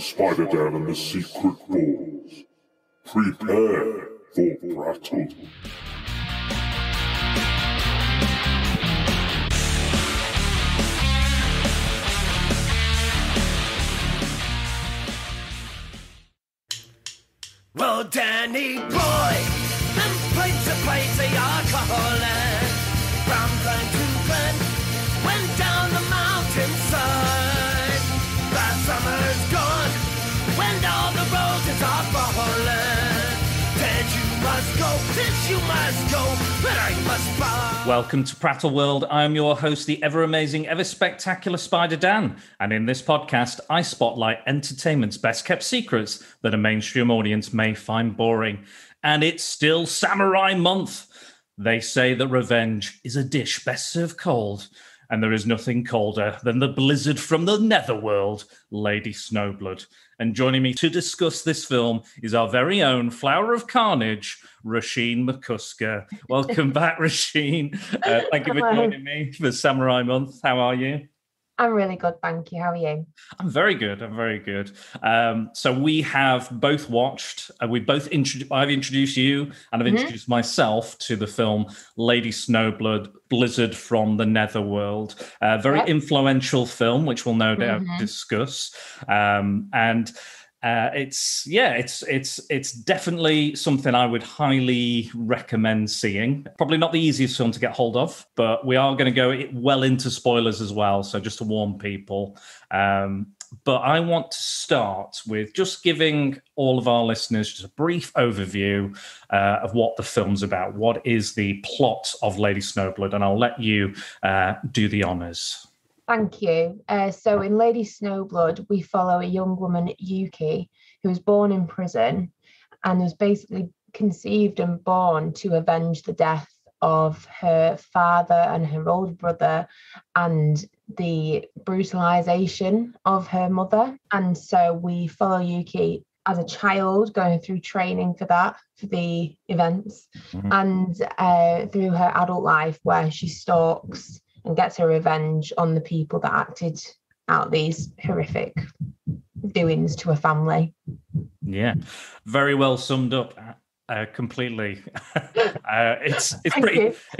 Spider-Dan and the Secret Balls. Prepare for Prattle. Well, Danny boy, and plate the alcohol and from burn to burn, went down the mountainside. That summer's gone. When all the roses are falling, then you must go, since you must go, but I must buy. Welcome to PrattleWorld. I am your host, the ever-amazing, ever-spectacular Spider-Dan. And in this podcast, I spotlight entertainment's best-kept secrets that a mainstream audience may find boring. And it's still Samurai Month. They say that revenge is a dish best served cold. And there is nothing colder than the blizzard from the netherworld, Lady Snowblood. And joining me to discuss this film is our very own Flower of Carnage, Róisín McCusker. Welcome back, Róisín. Thank you for joining me for Samurai Month. How are you? I'm really good, thank you. How are you? I'm very good. I'm very good. So we have both watched. I've introduced you, and I've introduced myself to the film Lady Snowblood: Blizzard from the Netherworld. Very influential film, which we'll no doubt discuss. It's definitely something I would highly recommend seeing. Probably not the easiest film to get hold of, but we are going to go well into spoilers as well, so just to warn people. But I want to start with just giving all of our listeners just a brief overview of what the film's about. What is the plot of Lady Snowblood? And I'll let you do the honours. Thank you. So in Lady Snowblood, we follow a young woman, Yuki, who was born in prison and was basically conceived and born to avenge the death of her father and her older brother and the brutalization of her mother. And so we follow Yuki as a child going through training for that, for the events, and through her adult life where she stalks and gets her revenge on the people that acted out these horrific doings to her family. Yeah, very well summed up. Completely. It's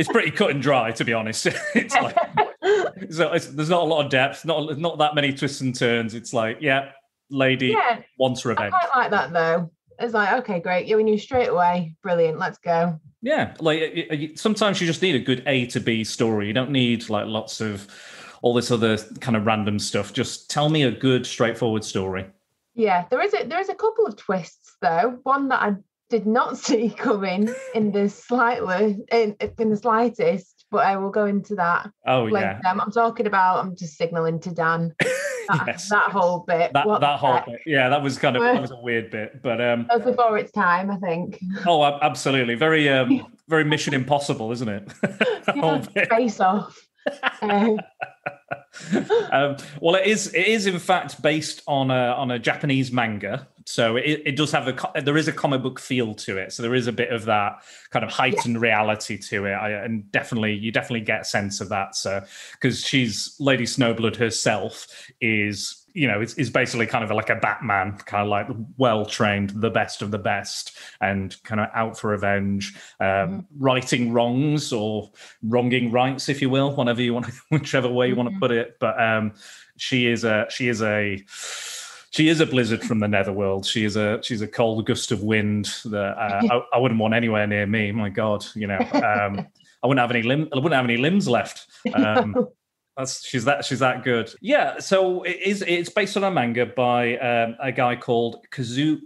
pretty cut and dry, to be honest. It's like there's not a lot of depth, not that many twists and turns. It's like, yeah, lady wants revenge. I quite like that though. It's like, okay, great. Yeah, we knew straight away. Brilliant. Let's go. Yeah, like sometimes you just need a good A to B story. You don't need like lots of all this other kind of random stuff. Just tell me a good, straightforward story. Yeah, there is a couple of twists though. One that I did not see coming in the slightest, but I will go into that. Oh later. Yeah, I'm just signalling to Dan. That whole bit. Yeah, that was kind of that was a weird bit, but that was before its time, I think. Oh, absolutely, very, very Mission Impossible, isn't it? Face off. Well, it is in fact based on a Japanese manga, so it does have there is a comic book feel to it. So there is a bit of that kind of heightened reality to it, and definitely you get a sense of that. So because Lady Snowblood herself is you know, is basically kind of like a Batman, kind of like well-trained, the best of the best, and kind of out for revenge, righting wrongs or wronging rights, if you will, whenever you want, whichever way you want to put it. But she is a blizzard from the netherworld. She's a cold gust of wind that I wouldn't want anywhere near me. My God, you know, I wouldn't have any limbs left. No. She's that good. Yeah, so it's based on a manga by a guy called Kazuo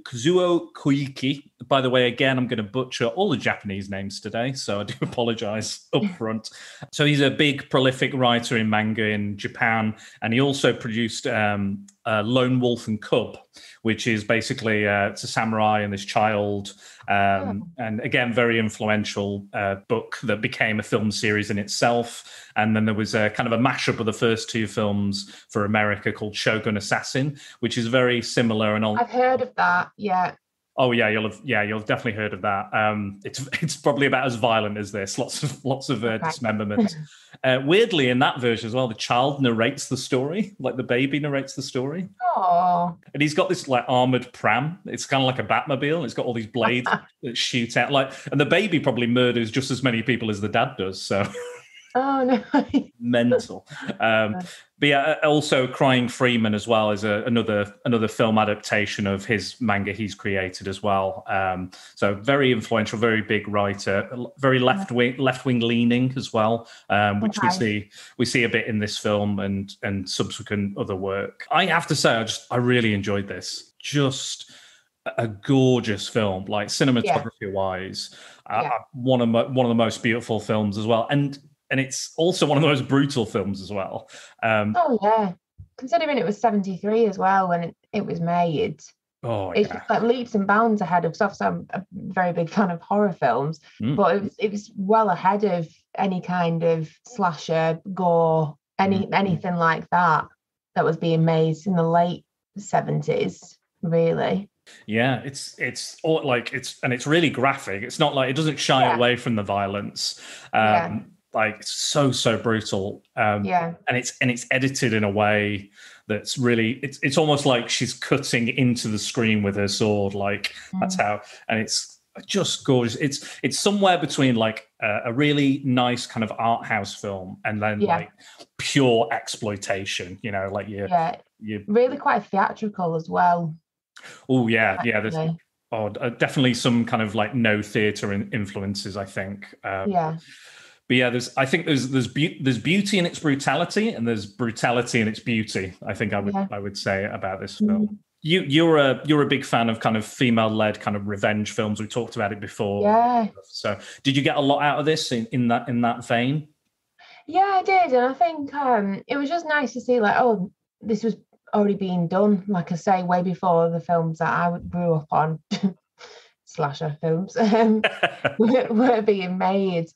Koike. By the way, again, I'm going to butcher all the Japanese names today, so I do apologize up front. So he's a big, prolific writer in manga in Japan, and he also produced Lone Wolf and Cub, which is basically it's a samurai and this child, and again, very influential book that became a film series in itself. And then there was a kind of a mashup of the first two films for America called Shogun Assassin, which is very similar. And all I've heard of that, yeah. Oh yeah, you'll have definitely heard of that. It's probably about as violent as this. Lots of dismemberment. Weirdly, in that version as well, the child narrates the story, like the baby narrates the story. Oh. And he's got this like armored pram. It's kind of like a Batmobile. It's got all these blades that shoot out. Like, and the baby probably murders just as many people as the dad does. So. Oh no! Mental. But yeah, also Crying Freeman as well is another film adaptation of his manga he's created as well. So very influential, very big writer, very left wing leaning as well, which we see a bit in this film and subsequent other work. I have to say, I really enjoyed this. Just a gorgeous film, like cinematography wise, one of the most beautiful films as well, and it's also one of the most brutal films as well. Considering it was 73 as well when it was made. It's just like leaps and bounds ahead of stuff. So I'm a very big fan of horror films, but it was well ahead of any kind of slasher, gore, anything like that was being made in the late 70s, really. Yeah, it's all like it's really graphic. It's not like it doesn't shy away from the violence. Like it's so brutal, and it's edited in a way that's really it's almost like she's cutting into the screen with her sword, like that's how, and it's just gorgeous. It's somewhere between like a really nice kind of art house film and then like pure exploitation, you know, like you're really quite theatrical as well. Oh yeah, yeah. Definitely some kind of like no theatre influences, I think. But yeah, there's beauty in its brutality, and there's brutality in its beauty, I think I would say about this film. You're a big fan of kind of female-led kind of revenge films. We talked about it before. Yeah. So did you get a lot out of this in that vein? Yeah, I did, and I think it was just nice to see like, oh, this was already being done, like I say, way before the films that I grew up on, slasher films, were being made.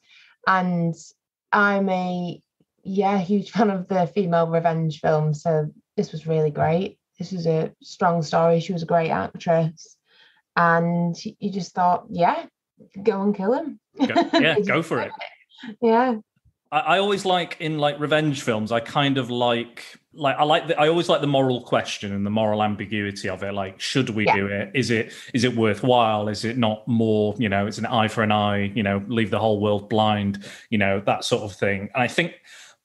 And I'm a huge fan of the female revenge film, so this was really great. This was a strong story. She was a great actress, and you just thought, go and kill him. Go for it. Yeah. I always like in like revenge films. I kind of I always like the moral question and the moral ambiguity of it. Like, should we do it? Is it worthwhile? Is it not more? You know, it's an eye for an eye. You know, leave the whole world blind. You know, that sort of thing. And I think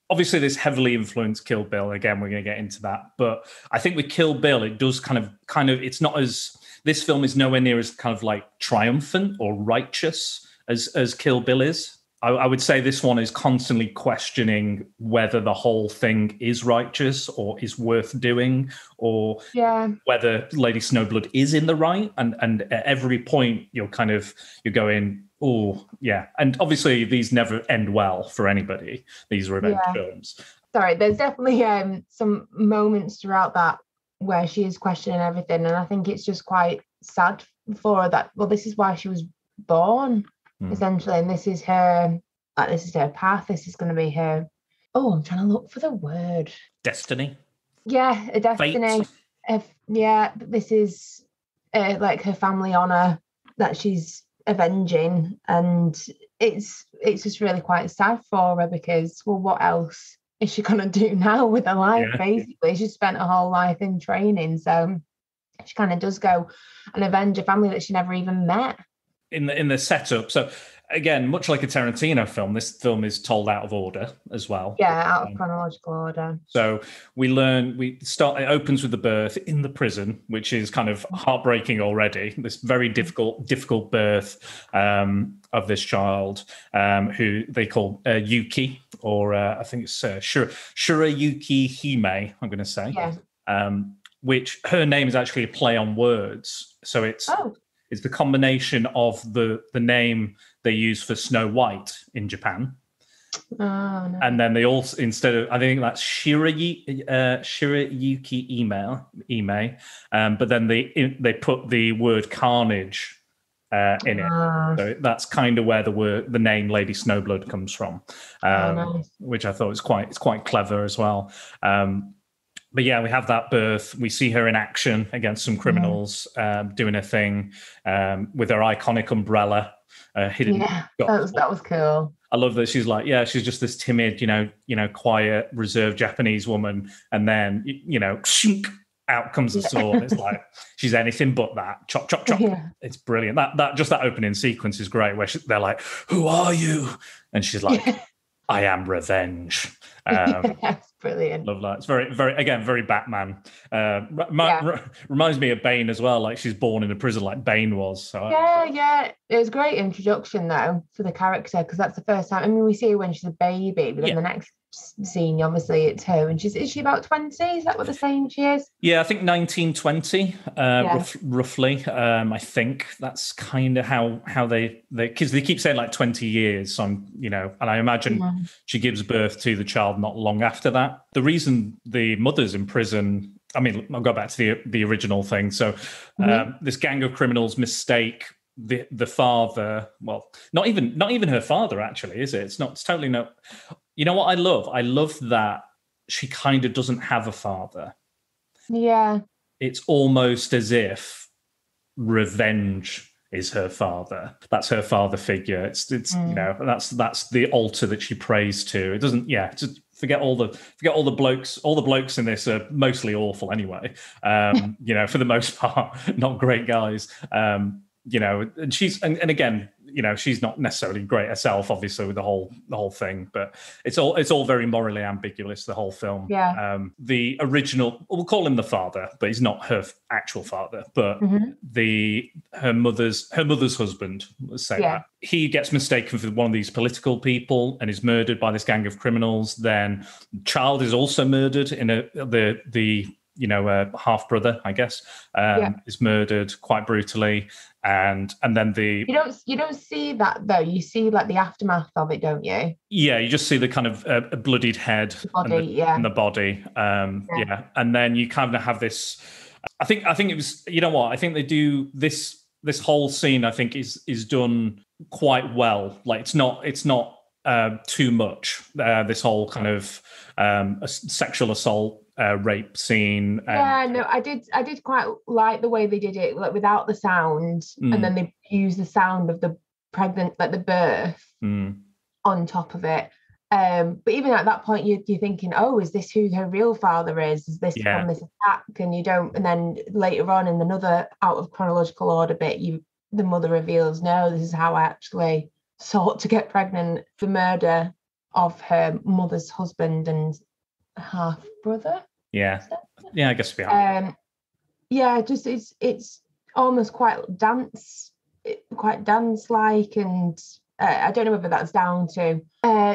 obviously this heavily influenced Kill Bill. Again, we're going to get into that. But I think with Kill Bill, it does kind of. It's not as this film is nowhere near as kind of like triumphant or righteous as Kill Bill is. I would say this one is constantly questioning whether the whole thing is righteous or is worth doing, or whether Lady Snowblood is in the right. And at every point you're going, oh yeah. And obviously these never end well for anybody, these revenge films. Sorry, there's definitely some moments throughout that where she is questioning everything. And I think it's just quite sad for her that, well, this is why she was born. Essentially, and this is her path. This is going to be her. Oh, I'm trying to look for the word. Destiny. Yeah, a destiny. This is like her family honour that she's avenging, and it's just really quite sad for her because, well, what else is she going to do now with her life? Yeah. Basically, she spent her whole life in training. So she kind of does go and avenge a family that she never even met. In the setup. So again, much like a Tarantino film, this film is told out of order as well. Yeah, out of chronological order. So it opens with the birth in the prison, which is kind of heartbreaking already. This very difficult birth of this child, who they call Yuki, or I think it's Shurayuki Hime, I'm going to say. Yeah. Which her name is actually a play on words. So it's the combination of the name they use for Snow White in Japan. Oh, no. And then they also, instead of, I think that's Shurayuki Ime, but then they put the word carnage in it. So that's kind of where the name Lady Snowblood comes from, which I thought was quite clever as well. But yeah, we have that birth. We see her in action against some criminals, doing her thing with her iconic umbrella hidden. Yeah, that was cool. I love that she's like, yeah, she's just this timid, quiet, reserved Japanese woman, and then shink, out comes the sword. It's like she's anything but that. Chop, chop, chop. Yeah. It's brilliant. That opening sequence is great, where they're like, "Who are you?" and she's like, "I am revenge." That's brilliant. Love that. It's very, very, again, very Batman. Reminds me of Bane as well. Like, she's born in a prison, like Bane was. So it was a great introduction though for the character, because that's the first time. I mean, we see her when she's a baby, but then the next scene, obviously, it's her, and is she about 20? Is that what they're saying she is? Yeah, I think 1920, roughly. I think that's kind of how they because they keep saying like 20 years. So I'm, and I imagine she gives birth to the child not long after that. The reason the mother's in prison, I mean, I'll go back to the original thing. So this gang of criminals mistake the father. Well, not even her father, actually, is it? It's not. It's totally no. You know what I love? I love that she kind of doesn't have a father. Yeah. It's almost as if revenge is her father. That's her father figure. It's that's the altar that she prays to. It doesn't. Yeah. Just forget all the blokes. All the blokes in this are mostly awful anyway. For the most part, not great guys. And she's and again. She's not necessarily great herself, obviously, with the whole thing, but it's all very morally ambiguous, the whole film. Yeah. The original, we'll call him the father, but he's not her actual father, but her mother's husband, let's say that. He gets mistaken for one of these political people and is murdered by this gang of criminals. Then the child is also murdered in a half-brother, I guess, is murdered quite brutally. And then you don't see that though. You see like the aftermath of it, don't you? Yeah, you just see the kind of bloodied head, and the body. And then you kind of have this. I think it was. You know what? I think they do this. This whole scene, I think, is done quite well. Like it's not too much. This whole kind of sexual assault. Rape scene. I did quite like the way they did it, like without the sound, and then they used the sound of the pregnant, like the birth, on top of it. But even at that point, you're thinking, oh, is this who her real father is? Is this from this attack? And you don't. And then later on, in another out of chronological order bit, the mother reveals, no, this is how I actually sought to get pregnant. The murder of her mother's husband and half brother. I guess behind. Just it's almost quite dance like, and I don't know whether that's down to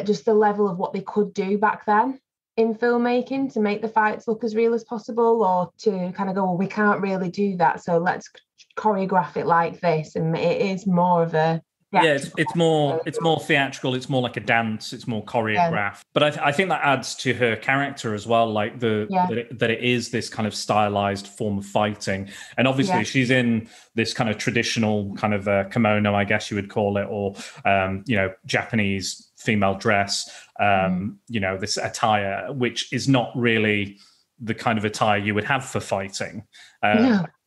just the level of what they could do back then in filmmaking to make the fights look as real as possible, or to kind of go, well, we can't really do that, so let's choreograph it like this, and it is more of a it's more theatrical. It's more like a dance. It's more choreographed. But I think that adds to her character as well, like that it is this kind of stylized form of fighting. And obviously she's in this kind of traditional kind of kimono, I guess you would call it, or Japanese female dress. This attire, which is not really the kind of attire you would have for fighting.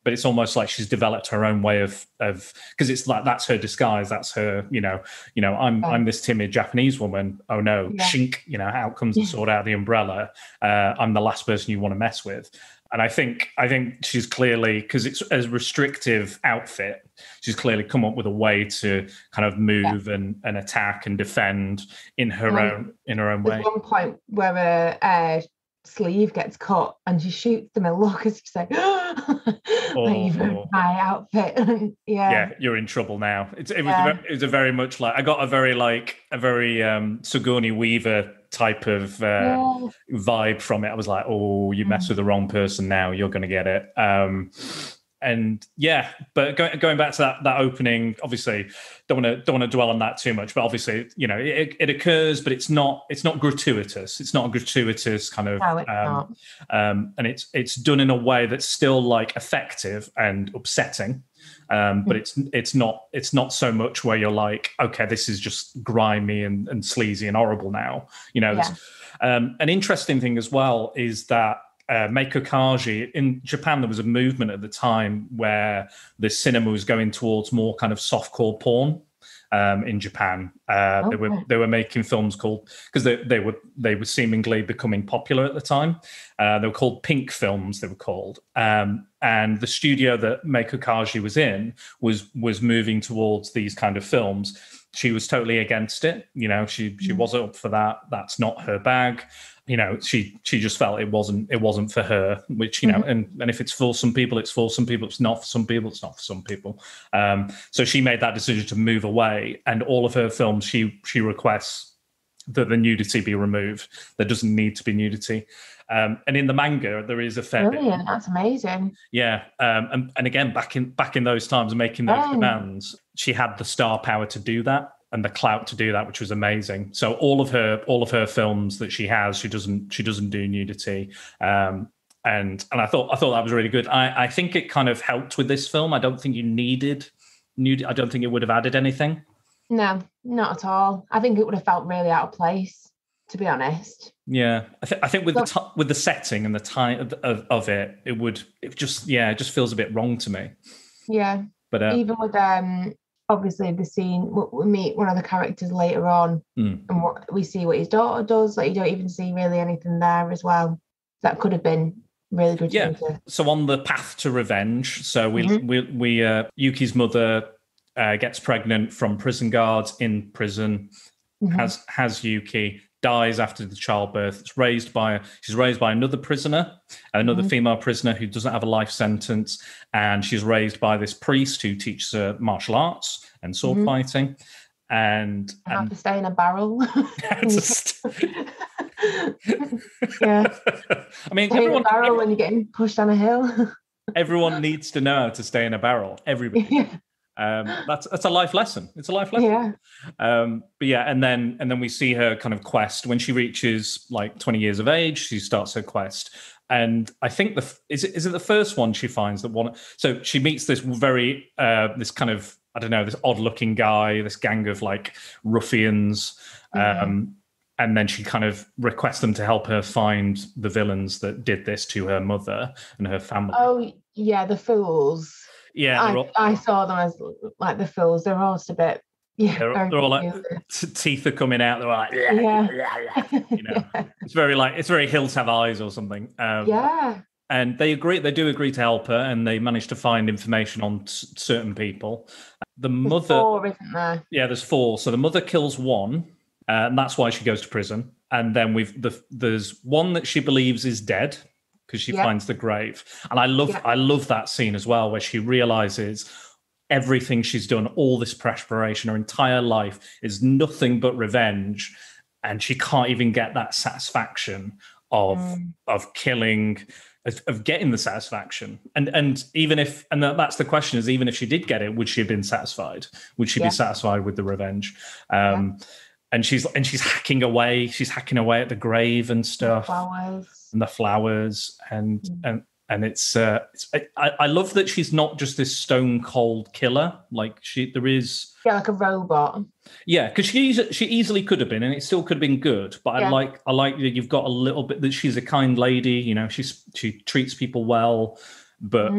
But it's almost like she's developed her own way of because it's like that's her disguise, that's her, you know, I'm this timid Japanese woman. Oh no, yeah. Shink! You know, out comes the sword out of the umbrella. I'm the last person you want to mess with. And I think she's clearly, because it's a restrictive outfit, she's clearly come up with a way to kind of move and attack and defend in her own way. There's one point where sleeve gets cut and she shoots them a look as she's like, my outfit. Yeah, you're in trouble now. It was a very much like, I got a very Sigourney Weaver type of vibe from it. I was like, oh, you mess with the wrong person now, you're going to get it. But going back to that opening, obviously don't want to dwell on that too much. But obviously, you know, it occurs, but it's not gratuitous. It's not a gratuitous kind of, and it's done in a way that's still like effective and upsetting. But it's not so much where you're like, okay, this is just grimy and sleazy and horrible now. You know, an interesting thing as well is that. Meiko Kaji, in Japan there was a movement at the time where the cinema was going towards more kind of softcore porn in Japan. They were making films called, because they were seemingly becoming popular at the time. They were called pink films. They were called, and the studio that Meiko Kaji was in was moving towards these kind of films. She was totally against it. You know, she wasn't up for that. That's not her bag. You know, she just felt it wasn't for her, which, you know, and if it's for some people, it's for some people. It's not for some people, it's not for some people. So she made that decision to move away, and all of her films, she requests that the nudity be removed. There doesn't need to be nudity. And in the manga, there is a fair bit. That's amazing. Yeah. And again, back in those times, making those demands, she had the star power to do that. And the clout to do that, which was amazing. So all of her films that she has, she doesn't do nudity. And I thought that was really good. I think it kind of helped with this film. I don't think you needed nudity. I don't think it would have added anything. No, not at all. I think it would have felt really out of place, to be honest. Yeah, I think with the setting and the time of it, it just feels a bit wrong to me. Yeah, but even with obviously the scene we meet one of the characters later on and we see what his daughter does, like you don't even see really anything there as well that could have been really good. So on the path to revenge, so we Yuki's mother gets pregnant from prison guards in prison, has Yuki, dies after the childbirth. She's raised by another prisoner, another female prisoner who doesn't have a life sentence, and she's raised by this priest who teaches her martial arts and sword fighting. And have to stay in a barrel. Yeah. I mean, stay in a barrel when you're getting pushed down a hill. Everyone needs to know how to stay in a barrel. Everybody. Yeah. That's a life lesson. It's a life lesson. Yeah. But then we see her kind of quest when she reaches like 20 years of age. She starts her quest, and I think is it the first one she finds that one. So she meets this very this kind of, I don't know, this odd looking guy, this gang of like ruffians, and then she kind of requests them to help her find the villains that did this to her mother and her family. Oh yeah, the fools. Yeah, I saw them as like the fools. They're all just a bit. Yeah, they're all like teeth are coming out. They're like, you know, it's very hills have eyes or something. And they agree. They do agree to help her, and they manage to find information on certain people. The mother, there's four, isn't there? Yeah, there's four. So the mother kills one, and that's why she goes to prison. And then there's one that she believes is dead, because she finds the grave. And I love that scene as well, where she realizes everything she's done, all this preparation, her entire life is nothing but revenge. And she can't even get that satisfaction of killing, of getting the satisfaction. And even if, and that's the question is, even if she did get it, would she have been satisfied? Would she be satisfied with the revenge? And she's hacking away. She's hacking away at the grave and stuff. The flowers and it's I love that she's not just this stone cold killer. Like like a robot. Yeah, because she easily could have been, and it still could have been good. But I like that you've got a little bit that she's a kind lady. You know, she treats people well, but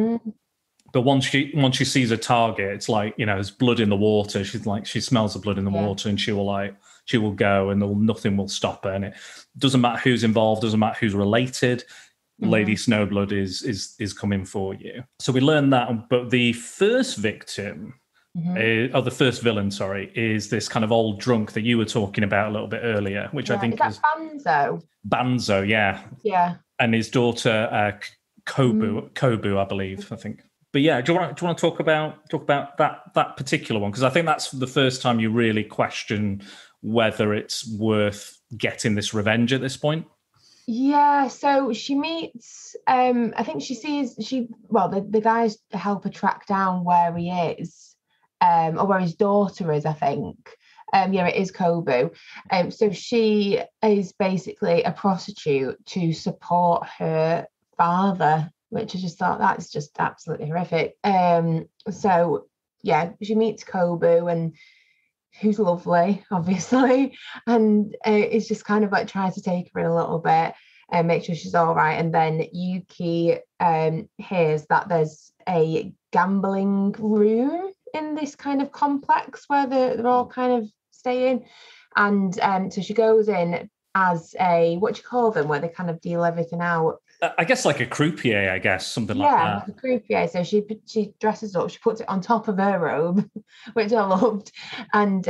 But once she sees a target, it's like, you know, there's blood in the water. She's like, she smells the blood in the water, and she will go, and nothing will stop her. And it doesn't matter who's involved, doesn't matter who's related. Mm-hmm. Lady Snowblood is coming for you. So we learned that. But the first victim, the first villain, sorry, is this kind of old drunk that you were talking about a little bit earlier, which I think is Banzo. Banzo, yeah. Yeah. And his daughter, Kobu, I think. But yeah, do you want to talk about that particular one? Because I think that's the first time you really question whether it's worth getting this revenge at this point. Yeah, so she meets, I think the guys help her track down where he is, or where his daughter is, I think. It is Kobu. So she is basically a prostitute to support her father, which I just thought, that's just absolutely horrific. She meets Kobu, and who's lovely, obviously, and it's just kind of like tries to take her in a little bit and make sure she's all right. And then Yuki hears that there's a gambling room in this kind of complex where they're all kind of staying. And so she goes in as a, what do you call them, where they kind of deal everything out? I guess like a croupier, something like that. Yeah, like a croupier. So she dresses up, she puts it on top of her robe, which I loved, and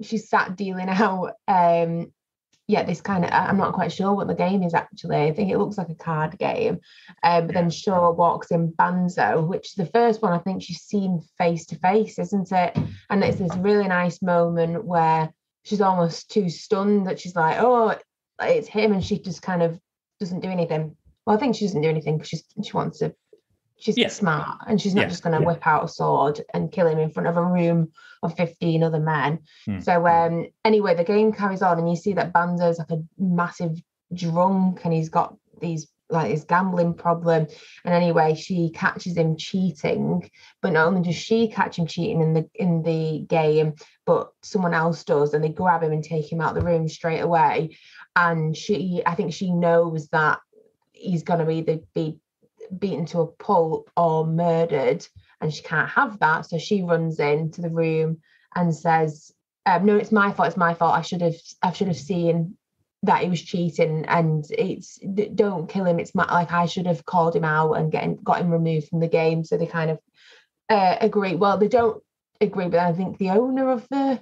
she sat dealing out, this kind of, I'm not quite sure what the game is actually. I think it looks like a card game. Then Shaw walks in Banzo, which is the first one I think she's seen face to face, isn't it? And it's this really nice moment where she's almost too stunned that she's like, oh, it's him, and she just kind of doesn't do anything. Well, I think she doesn't do anything because she's smart, and she's not just going to whip out a sword and kill him in front of a room of 15 other men. Mm. So anyway, the game carries on, and you see that Banzo's like a massive drunk, and he's got these like his gambling problem. And anyway, she catches him cheating, but not only does she catch him cheating in the game, but someone else does, and they grab him and take him out the room straight away. And I think she knows that he's going to either be beaten to a pulp or murdered, and she can't have that. So she runs into the room and says, no, it's my fault. I should have seen that he was cheating, and it's, don't kill him. It's my, like, I should have called him out and got him removed from the game. So they kind of agree. Well, they don't agree, but I think the owner of the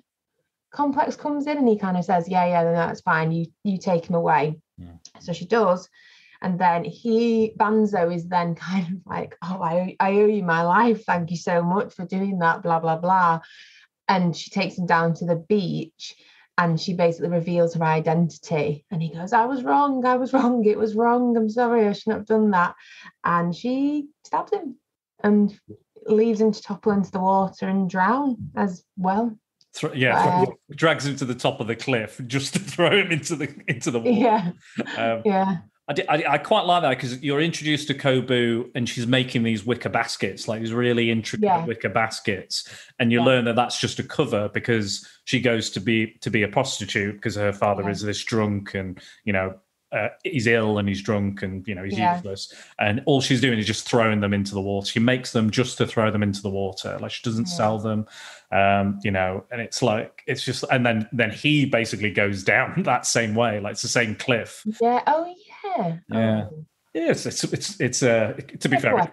complex comes in, and he kind of says, then that's fine. You take him away. Yeah. So she does. And then Banzo is then kind of like, oh, I owe you my life. Thank you so much for doing that, blah, blah, blah. And she takes him down to the beach, and she basically reveals her identity. And he goes, I was wrong. It was wrong. I'm sorry. I shouldn't have done that. And she stabs him and leaves him to topple into the water and drown as well. Drags him to the top of the cliff just to throw him into the water. Yeah. I quite like that, because you're introduced to Kobu, and she's making these wicker baskets, like these really intricate wicker baskets, and you learn that that's just a cover because she goes to be a prostitute because her father is this drunk, and he's ill and he's drunk, and he's useless, and all she's doing is just throwing them into the water. She makes them just to throw them into the water, like she doesn't sell them, and it's like, it's just, and then he basically goes down that same way, like it's the same cliff. Yeah. Oh yeah. Yeah. To be fair,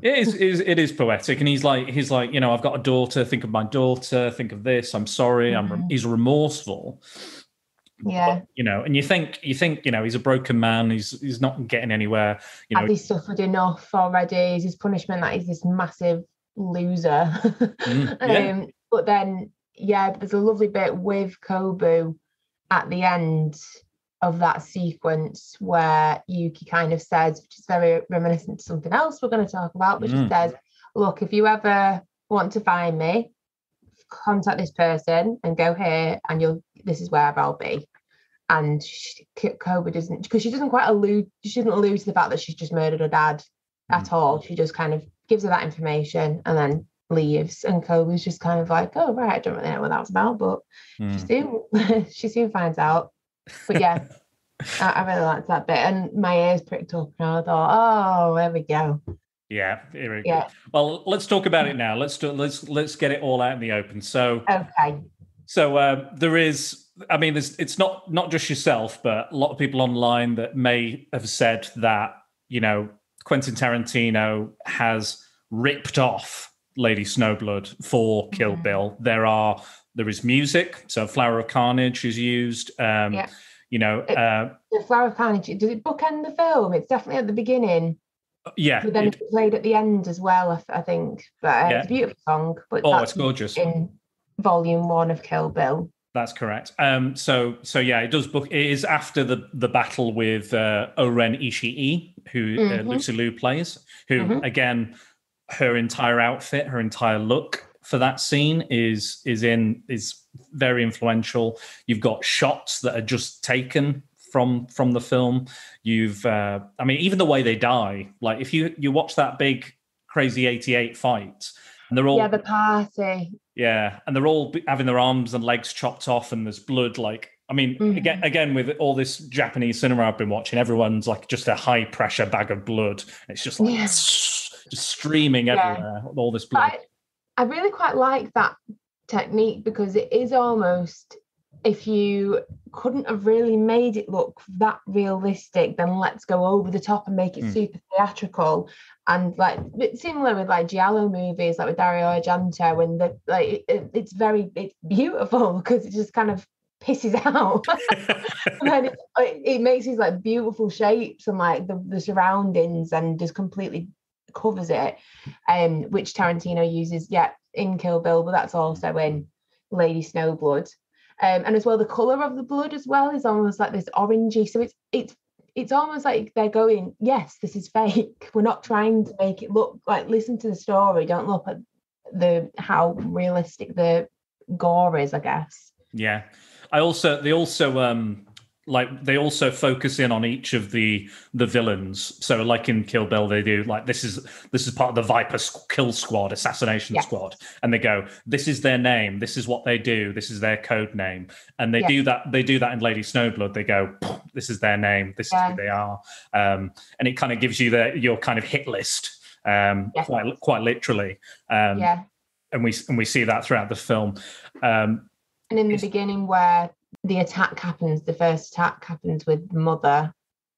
it is poetic, and he's like, I've got a daughter. Think of my daughter. Think of this. I'm sorry. He's remorseful. Yeah. But, and you think he's a broken man. He's not getting anywhere. Have he suffered enough already? Is his punishment that he's this massive loser? But then, there's a lovely bit with Kobu at the end of that sequence where Yuki kind of says, which is very reminiscent to something else we're going to talk about, which says, look, if you ever want to find me, contact this person and go here, and this is where I'll be. And Kobe doesn't, because she doesn't quite allude, she doesn't allude to the fact that she's just murdered her dad at all. She just kind of gives her that information and then leaves, and Kobe's just kind of like, oh, right, I don't really know what that was about, but she soon finds out. But yeah, I really liked that bit, and my ears pricked up, and I thought, oh, there we go. Yeah. Yeah. Well, let's talk about it now. Let's get it all out in the open. So okay. So there is, I mean, it's not just yourself, but a lot of people online that may have said that, you know, Quentin Tarantino has ripped off Lady Snowblood for Kill Bill. There is music, so Flower of Carnage is used. You know, the Flower of Carnage. Did it bookend the film? It's definitely at the beginning. Yeah, but then it played at the end as well. I think, but it's a beautiful song. But it's gorgeous. In Volume 1 of Kill Bill. That's correct. So yeah, it does book. It is after the battle with Oren Ishii, who Lucy Liu plays. Who again, her entire outfit, her entire look for that scene is very influential. You've got shots that are just taken from the film. You've I mean, even the way they die. Like if you watch that big crazy 88 fight, and they're all the party. Yeah, and they're all having their arms and legs chopped off, and there's blood. Like, I mean, again, with all this Japanese cinema I've been watching, everyone's like just a high pressure bag of blood. It's just like just streaming everywhere, all this blood. I really quite like that technique because it is almost, if you couldn't have really made it look that realistic, then let's go over the top and make it super theatrical. And like a bit similar with like giallo movies, like with Dario Argento, and it's beautiful because it just kind of pisses out. And then it makes these like beautiful shapes and like the surroundings and just completely covers it, which Tarantino uses in Kill Bill, but that's also in Lady Snowblood. And as well, the colour of the blood as well is almost like this orangey. So it's almost like they're going, yes, this is fake. We're not trying to make it look like, listen to the story. Don't look at how realistic the gore is, I guess. Yeah. They also focus in on each of the villains. So like in Kill Bill, they do like, this is part of the Viper kill squad, assassination squad. And they go, this is their name. This is what they do. This is their code name. And they do that. They do that in Lady Snowblood. They go, this is their name. This is who they are. And it kind of gives you your kind of hit list, quite literally. And we see that throughout the film. And in the beginning where the first attack happens with the mother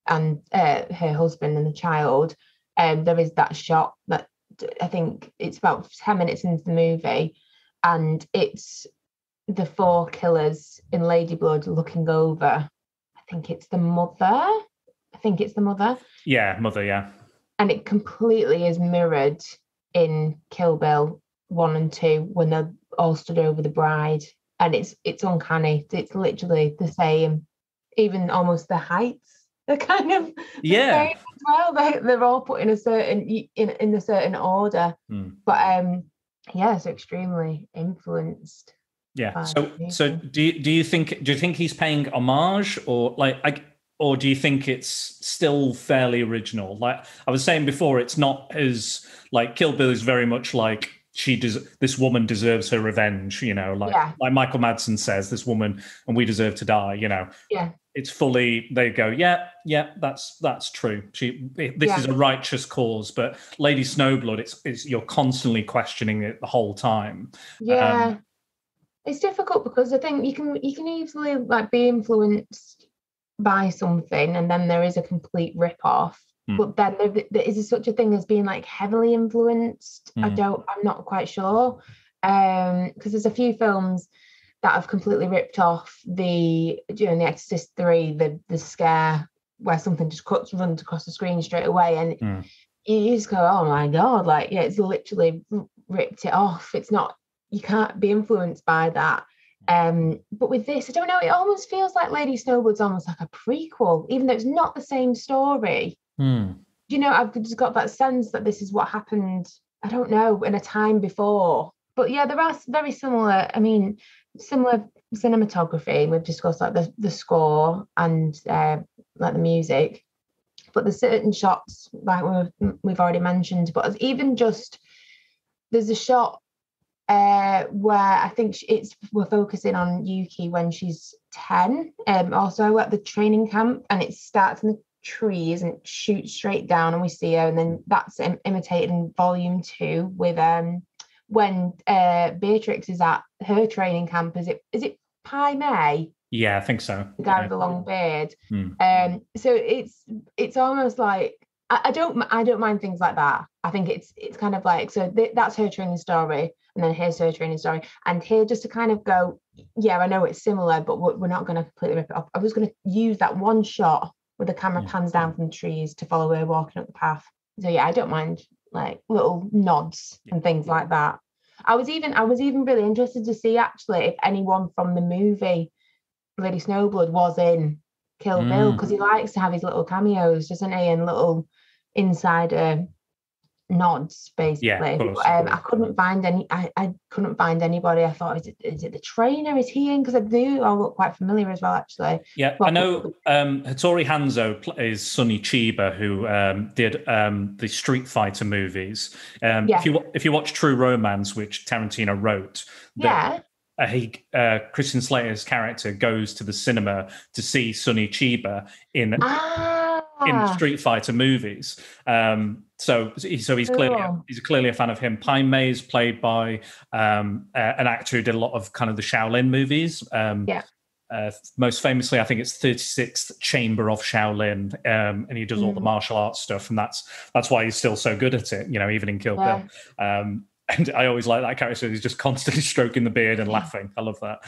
and her husband and the child. There is that shot that I think it's about 10 minutes into the movie, and it's the four killers in Lady Blood looking over. I think it's the mother. Yeah, mother, yeah. And it completely is mirrored in Kill Bill 1 and 2 when they're all stood over the bride. And it's uncanny. It's literally the same, even almost the heights. They're kind of the same as well. They're all put in a certain in a certain order. But so extremely influenced. Yeah. So do you think he's paying homage or do you think it's still fairly original? Like I was saying before, it's not as like Kill Bill is very much like, this woman deserves her revenge, you know, like Michael Madsen says, this woman, and we deserve to die, you know. Yeah. It's fully, they go, that's true. This is a righteous cause, but Lady Snowblood, it's you're constantly questioning it the whole time. Yeah. It's difficult because I think you can easily like be influenced by something and then there is a complete rip-off. But then there is such a thing as being like heavily influenced. I'm not quite sure. Because there's a few films that have completely ripped off The Exorcist 3, the scare where something just runs across the screen straight away. And you just go, oh my God, like, yeah, it's literally ripped it off. It's not, you can't be influenced by that. But with this, I don't know, it almost feels like Lady Snowblood's almost like a prequel, even though it's not the same story. You know, I've just got that sense that this is what happened, I don't know, in a time before. But yeah, there are very similar, I mean, similar cinematography. We've discussed like the score and like the music. But there's certain shots, like we've already mentioned, but even just, there's a shot where I think we're focusing on Yuki when she's 10, also at the training camp, and it starts in the trees and it shoots straight down and we see her, and then that's imitated in volume 2 with when Beatrix is at her training camp. Is it Pai Mei? Yeah, I think so. The guy with the long beard. So it's almost like I don't mind things like that. I think it's kind of like, so that's her training story, and then here's her training story, and here just to kind of go, yeah, I know it's similar, but we're not going to completely rip it off. I was going to use that one shot where the camera pans down from the trees to follow her walking up the path. So yeah, I don't mind like little nods and things like that. I was even really interested to see actually if anyone from the movie Lady Snowblood was in Kill Bill, because he likes to have his little cameos, doesn't he, and little insider nods basically. Yeah, of course, I couldn't find any. I couldn't find anybody. I thought, is it the trainer? Is he in? Because I look quite familiar as well, actually. Yeah, but I know Hattori Hanzo is Sonny Chiba, who did the Street Fighter movies. Yeah. If you watch True Romance, which Tarantino wrote, Christian Slater's character goes to the cinema to see Sonny Chiba in the Street Fighter movies. So he's clearly a fan of him. Pai Mei is played by an actor who did a lot of kind of the Shaolin movies. Most famously, I think it's 36th Chamber of Shaolin, and he does all the martial arts stuff, and that's why he's still so good at it. You know, even in Kill Bill. And I always like that character who's just constantly stroking the beard and laughing. I love that.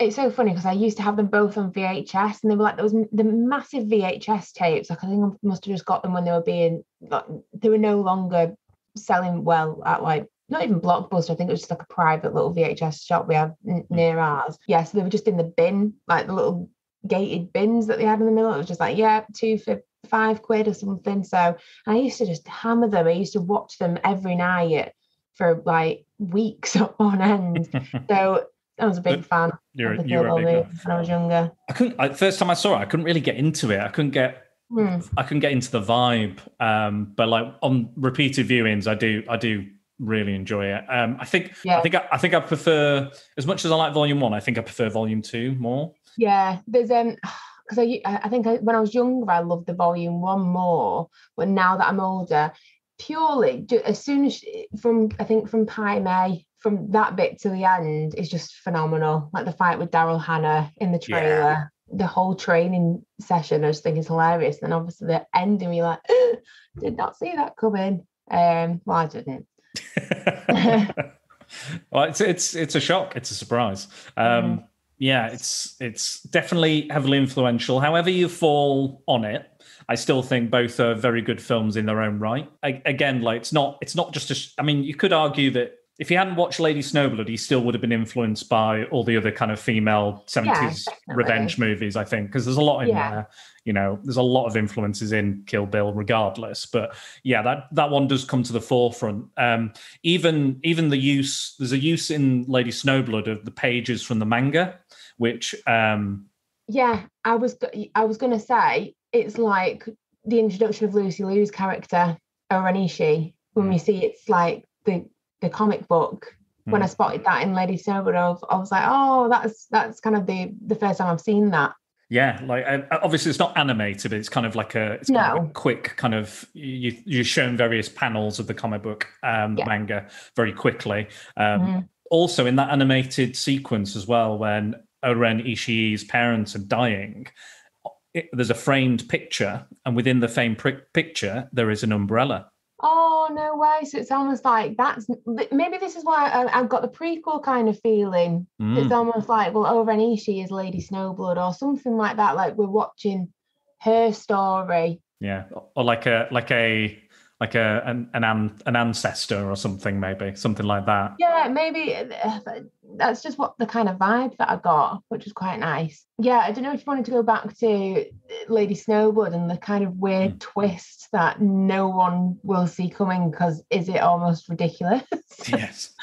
It's so funny because I used to have them both on VHS, and they were like those the massive VHS tapes. Like I think I must have just got them when they were no longer selling well at like not even Blockbuster. I think it was just like a private little VHS shop we have near ours. Yeah, so they were just in the bin, like the little gated bins that they had in the middle. It was just like two for £5 or something. So I used to just hammer them. I used to watch them every night for like weeks on end. So I was a big fan. You're a big fan. When I was younger, first time I saw it, I couldn't really get into it. I couldn't get into the vibe. But like on repeated viewings, I do really enjoy it. I think I prefer, as much as I like Volume 1, I think I prefer Volume 2 more. Yeah, there's because I think when I was younger, I loved the Volume 1 more, but now that I'm older. Purely, as soon as from Pai Mei, from that bit to the end is just phenomenal. Like the fight with Daryl Hannah in the trailer, the whole training session, I just think is hilarious. And obviously the ending, you're like, did not see that coming. Well, I didn't. Well, it's a shock. It's a surprise. Yeah, it's definitely heavily influential. However you fall on it, I still think both are very good films in their own right. Again, like it's not just I mean, you could argue that if he hadn't watched Lady Snowblood, he still would have been influenced by all the other kind of female 70s revenge movies, I think, because there's a lot in there. You know, there's a lot of influences in Kill Bill regardless. But yeah, that one does come to the forefront. Even there's a use in Lady Snowblood of the pages from the manga, which... I was going to say... It's like the introduction of Lucy Liu's character, Orenishi, when we see it's like the comic book. When I spotted that in Lady Snowblood, I was like, oh, that's kind of the first time I've seen that. Yeah, like obviously it's not animated, but it's kind of like a quick kind of you're shown various panels of the comic book, the manga very quickly. Also in that animated sequence as well, when Oren Ishii's parents are dying. There's a framed picture, and within the framed picture, there is an umbrella. Oh, no way. So it's almost like maybe this is why I've got the prequel kind of feeling. It's almost like, well, Orenishi is Lady Snowblood or something like that. Like we're watching her story. Yeah. Or an ancestor or something, maybe something like that. Yeah, maybe that's just what the kind of vibe that I got, which was quite nice. Yeah, I don't know if you wanted to go back to Lady Snowblood and the kind of weird twist that no one will see coming, because is it almost ridiculous? Yes.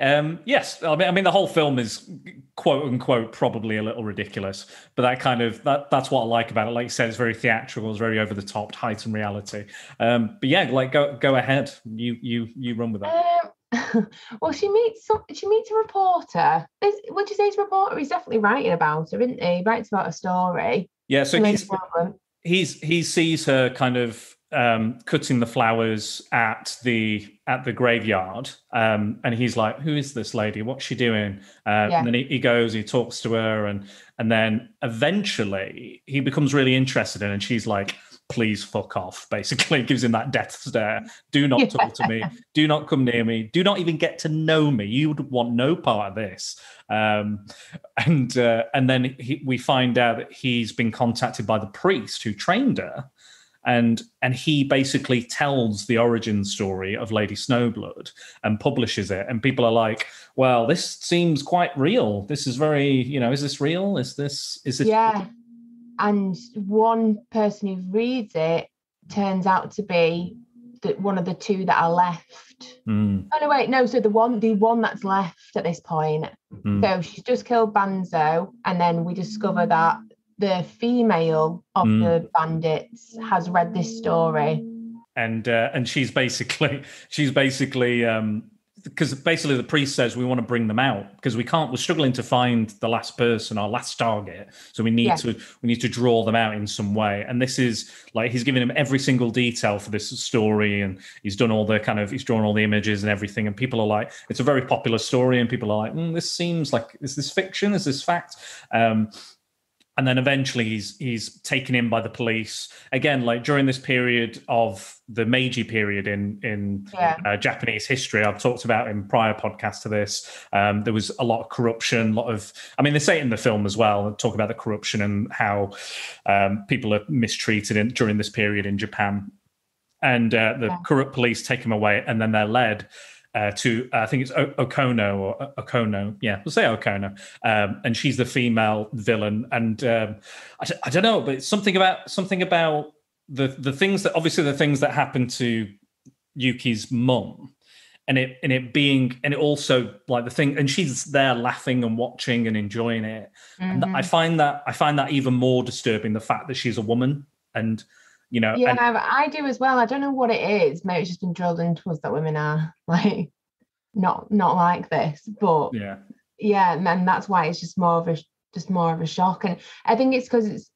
Yes, I mean the whole film is quote unquote probably a little ridiculous, but that kind of that's what I like about it. Like you said, it's very theatrical, it's very over the top, heightened reality. But yeah, like go ahead. You run with that. Well, she meets a reporter. Would you say his reporter? He's definitely writing about her, isn't he? He writes about a story. Yeah, so he sees her kind of cutting the flowers at the graveyard, and he's like, "Who is this lady? What's she doing?" And then he goes, he talks to her, and then eventually he becomes really interested in, and she's like, "Please fuck off," basically. Gives him that death stare. Do not talk to me. Do not come near me. Do not even get to know me. You would want no part of this. And then we find out that he's been contacted by the priest who trained her, and he basically tells the origin story of Lady Snowblood and publishes it. And people are like, "Well, this seems quite real. This is very, is this real? Is this? Yeah." And one person who reads it turns out to be one of the two that are left. Mm. Oh, no, wait, no. So the one that's left at this point. Mm. So she's just killed Banzo. And then we discover that the female of the bandits has read this story. And she's basically because basically the priest says we want to bring them out because we're struggling to find the last person, our last target. So we need to draw them out in some way. And this is like, he's given him every single detail for this story. And he's done all the he's drawn all the images and everything. And people are like, it's a very popular story. And people are like, this seems like, is this fiction? Is this fact? And then eventually he's taken in by the police again, like during this period of the Meiji period in Japanese history. I've talked about in prior podcasts to this. There was a lot of corruption, they say it in the film as well, talk about the corruption and how people are mistreated during this period in Japan. And the corrupt police take him away, and then they're led to I think it's Okono. Yeah, we'll say Okono, and she's the female villain. And I don't know, but it's something about the things that happened to Yuki's mum, and it also like the thing, and she's there laughing and watching and enjoying it. Mm-hmm. And I find that even more disturbing, the fact that she's a woman. And I do as well. I don't know what it is. Maybe it's just been drilled into us that women are like not like this. But and then that's why it's just more of a shock. And I think it's because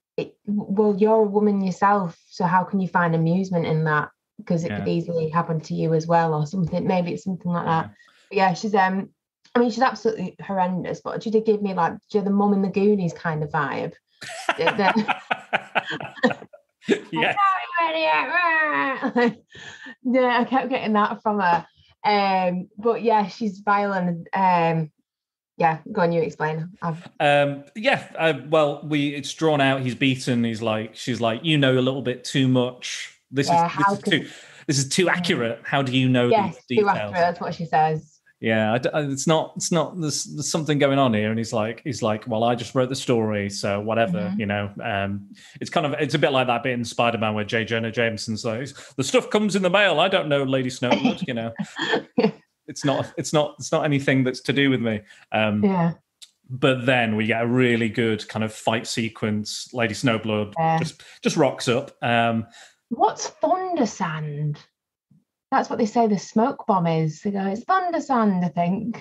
you're a woman yourself, so how can you find amusement in that? Because it could easily happen to you as well, or something. Maybe it's something like that. But she's she's absolutely horrendous. But she did give me like the mum in the Goonies kind of vibe. Yeah, I kept getting that from her. But she's violent. Go on, you explain. It's drawn out. He's beaten. He's like, she's like, you know a little bit too much. This is too accurate. How do you know these details? Too accurate. That's what she says. Yeah, it's not. There's something going on here, and he's like, well, I just wrote the story, so whatever, It's a bit like that bit in Spider-Man where J. Jonah Jameson says, "The stuff comes in the mail. I don't know, Lady Snowblood." It's not anything that's to do with me. But then we get a really good kind of fight sequence. Lady Snowblood just rocks up. What's Thundersand? That's what they say the smoke bomb is. They go, it's Thundersand, I think.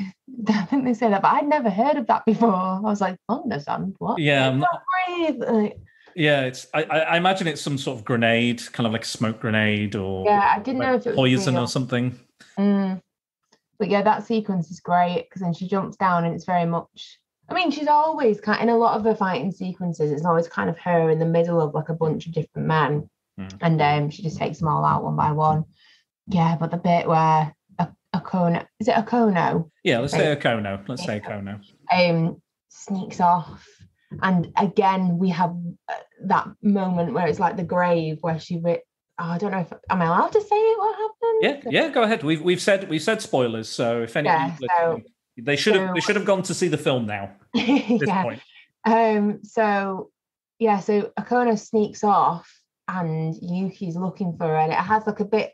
I think they say that, but I'd never heard of that before. I was like, Thundersand? What? Yeah. Don't breathe. I imagine it's some sort of grenade, kind of like a smoke grenade or I didn't know if it was poison or something. Mm. But that sequence is great because then she jumps down and it's very much... I mean, she's always in a lot of her fighting sequences, it's always kind of her in the middle of like a bunch of different men. Mm. And she just takes them all out one by one. Yeah, but the bit where Okono, is it Okono? Yeah, let's say Okono. Sneaks off. And again, we have that moment where it's like the grave where she, I don't know if, am I allowed to say it, what happened? Yeah, go ahead. We've said spoilers, so if anyone they should have gone to see the film now. At this point. So Okono sneaks off and Yuki's looking for her, and it has like a bit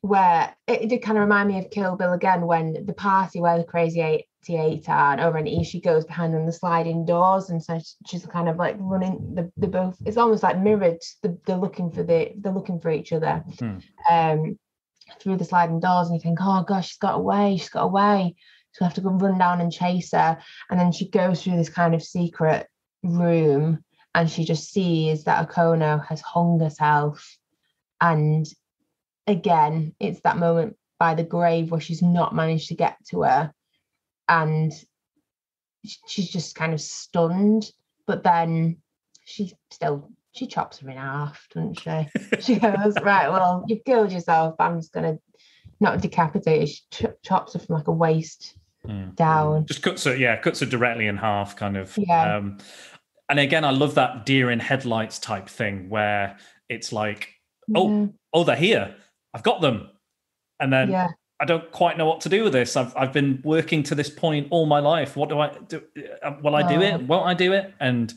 where it did kind of remind me of Kill Bill again, when the party where the crazy 88 are, and over in Eve, she goes behind them the sliding doors, and so she's kind of like running the both. It's almost like mirrored. They're looking for each other through the sliding doors, and you think, oh gosh, she's got away. So we have to go run down and chase her, and then she goes through this kind of secret room. and she just sees that Okono has hung herself. And again, it's that moment by the grave where she's not managed to get to her, and she's just kind of stunned. But then she chops her in half, doesn't she? She goes, right, well, you've killed yourself. I'm just going to not decapitate her. She chops her from like a waist down. Just cuts her directly in half, kind of. Yeah. And again, I love that deer in headlights type thing where it's like, oh, they're here. I've got them. And then I don't quite know what to do with this. I've been working to this point all my life. What do I do? Will I do it? Won't I do it? And